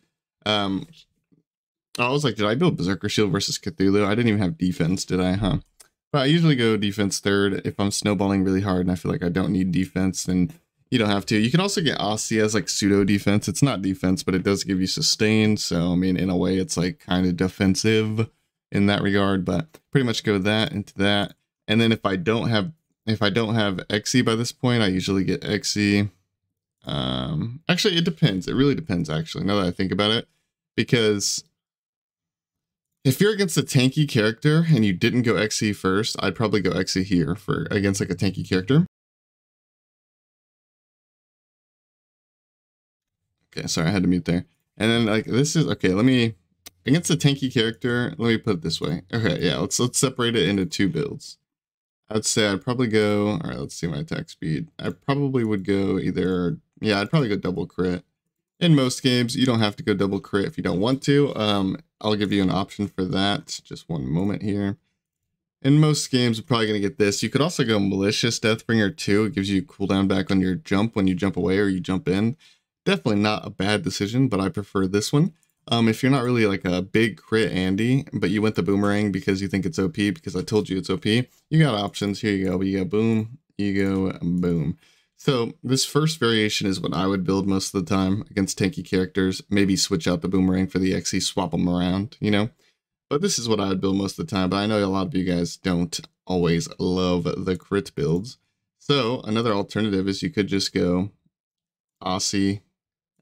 Um, I was like, did I build Berserker Shield versus Cthulhu? I didn't even have defense, did I, huh? But I usually go defense third if I'm snowballing really hard and I feel like I don't need defense, then you don't have to. You can also get Aussie as like pseudo defense. It's not defense, but it does give you sustain. So, I mean, in a way, it's like kind of defensive in that regard, but pretty much go that into that. And then if I don't have If I don't have Exe by this point, I usually get Exe. Um, actually, it depends. It really depends, actually, now that I think about it. Because If you're against a tanky character and you didn't go Exe first, I'd probably go Exe here for against like a tanky character. Okay, sorry, I had to mute there. And then like this is okay, let me against a tanky character, let me put it this way. Okay, yeah, let's let's separate it into two builds. I'd say I'd probably go, all right, let's see my attack speed. I probably would go either, yeah, I'd probably go double crit. In most games, you don't have to go double crit if you don't want to. Um, I'll give you an option for that. Just one moment here. In most games, you're probably going to get this. You could also go Malicious Deathbringer two. It gives you cooldown back on your jump when you jump away or you jump in. Definitely not a bad decision, but I prefer this one. Um, if you're not really like a big crit Andy, but you went the boomerang because you think it's O P, because I told you it's O P, you got options. Here you go. You go boom, you go boom. So this first variation is what I would build most of the time against tanky characters. Maybe switch out the boomerang for the Exe, swap them around, you know. But this is what I would build most of the time. But I know a lot of you guys don't always love the crit builds. So another alternative is you could just go Aussie,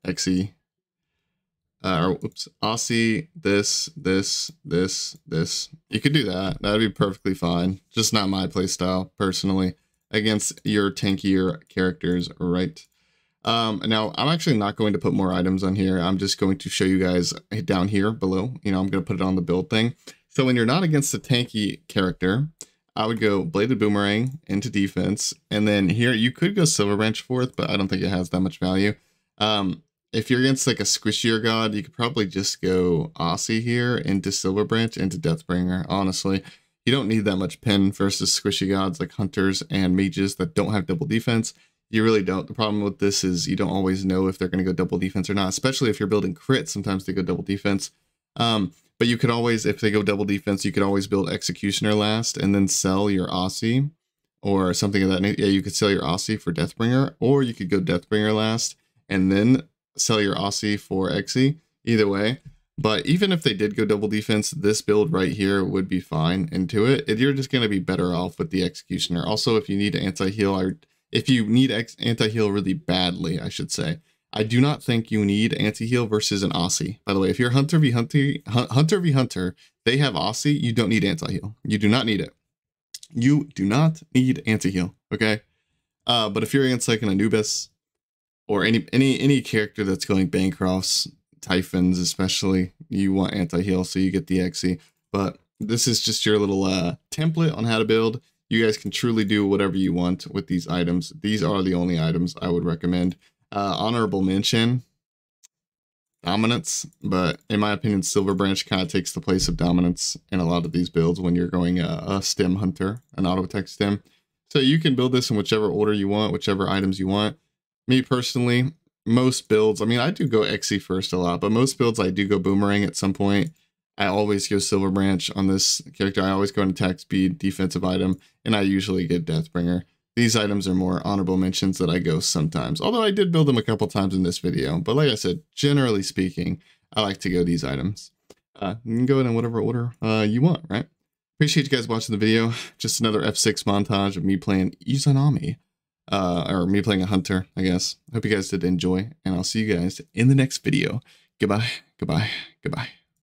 Exe. Uh, oops, Aussie, this, this, this, this. You could do that. That'd be perfectly fine. Just not my playstyle, personally, against your tankier characters, right? Um, now, I'm actually not going to put more items on here. I'm just going to show you guys down here below. You know, I'm going to put it on the build thing. So when you're not against a tanky character, I would go Bladed Boomerang into defense. And then here, you could go Silver Branch fourth, but I don't think it has that much value. Um... If you're against like a squishier god, you could probably just go Aussie here into Silver Branch into Deathbringer. Honestly, you don't need that much pen versus squishy gods like hunters and mages that don't have double defense. You really don't. The problem with this is you don't always know if they're going to go double defense or not, especially if you're building crit. Sometimes they go double defense. Um, but you could always, if they go double defense, you could always build Executioner last and then sell your Aussie or something of that nature. Yeah, you could sell your Aussie for Deathbringer, or you could go Deathbringer last and then sell your Aussie for Exe, either way. But even if they did go double defense, this build right here would be fine into it. You're just going to be better off with the Executioner. Also, if you need anti-heal, if you need anti-heal really badly, I should say, I do not think you need anti-heal versus an Aussie. By the way, if you're Hunter v Hunter, Hunter v Hunter, they have Aussie, you don't need anti-heal. You do not need it. You do not need anti-heal, okay? Uh, but if you're against like an Anubis, or any any any character that's going Bancroft's, Typhons especially, you want anti-heal, so you get the Exe. But this is just your little uh, template on how to build. You guys can truly do whatever you want with these items. These are the only items I would recommend. Uh, honorable mention, Dominance, but in my opinion, Silver Branch kind of takes the place of Dominance in a lot of these builds when you're going uh, a stem hunter, an auto attack stem. So you can build this in whichever order you want, whichever items you want. Me personally, most builds, I mean, I do go Exe first a lot, but most builds I do go Boomerang at some point. I always go Silver Branch on this character. I always go on attack speed, defensive item, and I usually get Deathbringer. These items are more honorable mentions that I go sometimes, although I did build them a couple times in this video. But like I said, generally speaking, I like to go these items. Uh, you can go in whatever order uh, you want, right? Appreciate you guys watching the video. Just another F six montage of me playing Izanami. Uh, or me playing a hunter, I guess. Hope you guys did enjoy, and I'll see you guys in the next video. Goodbye, goodbye, goodbye.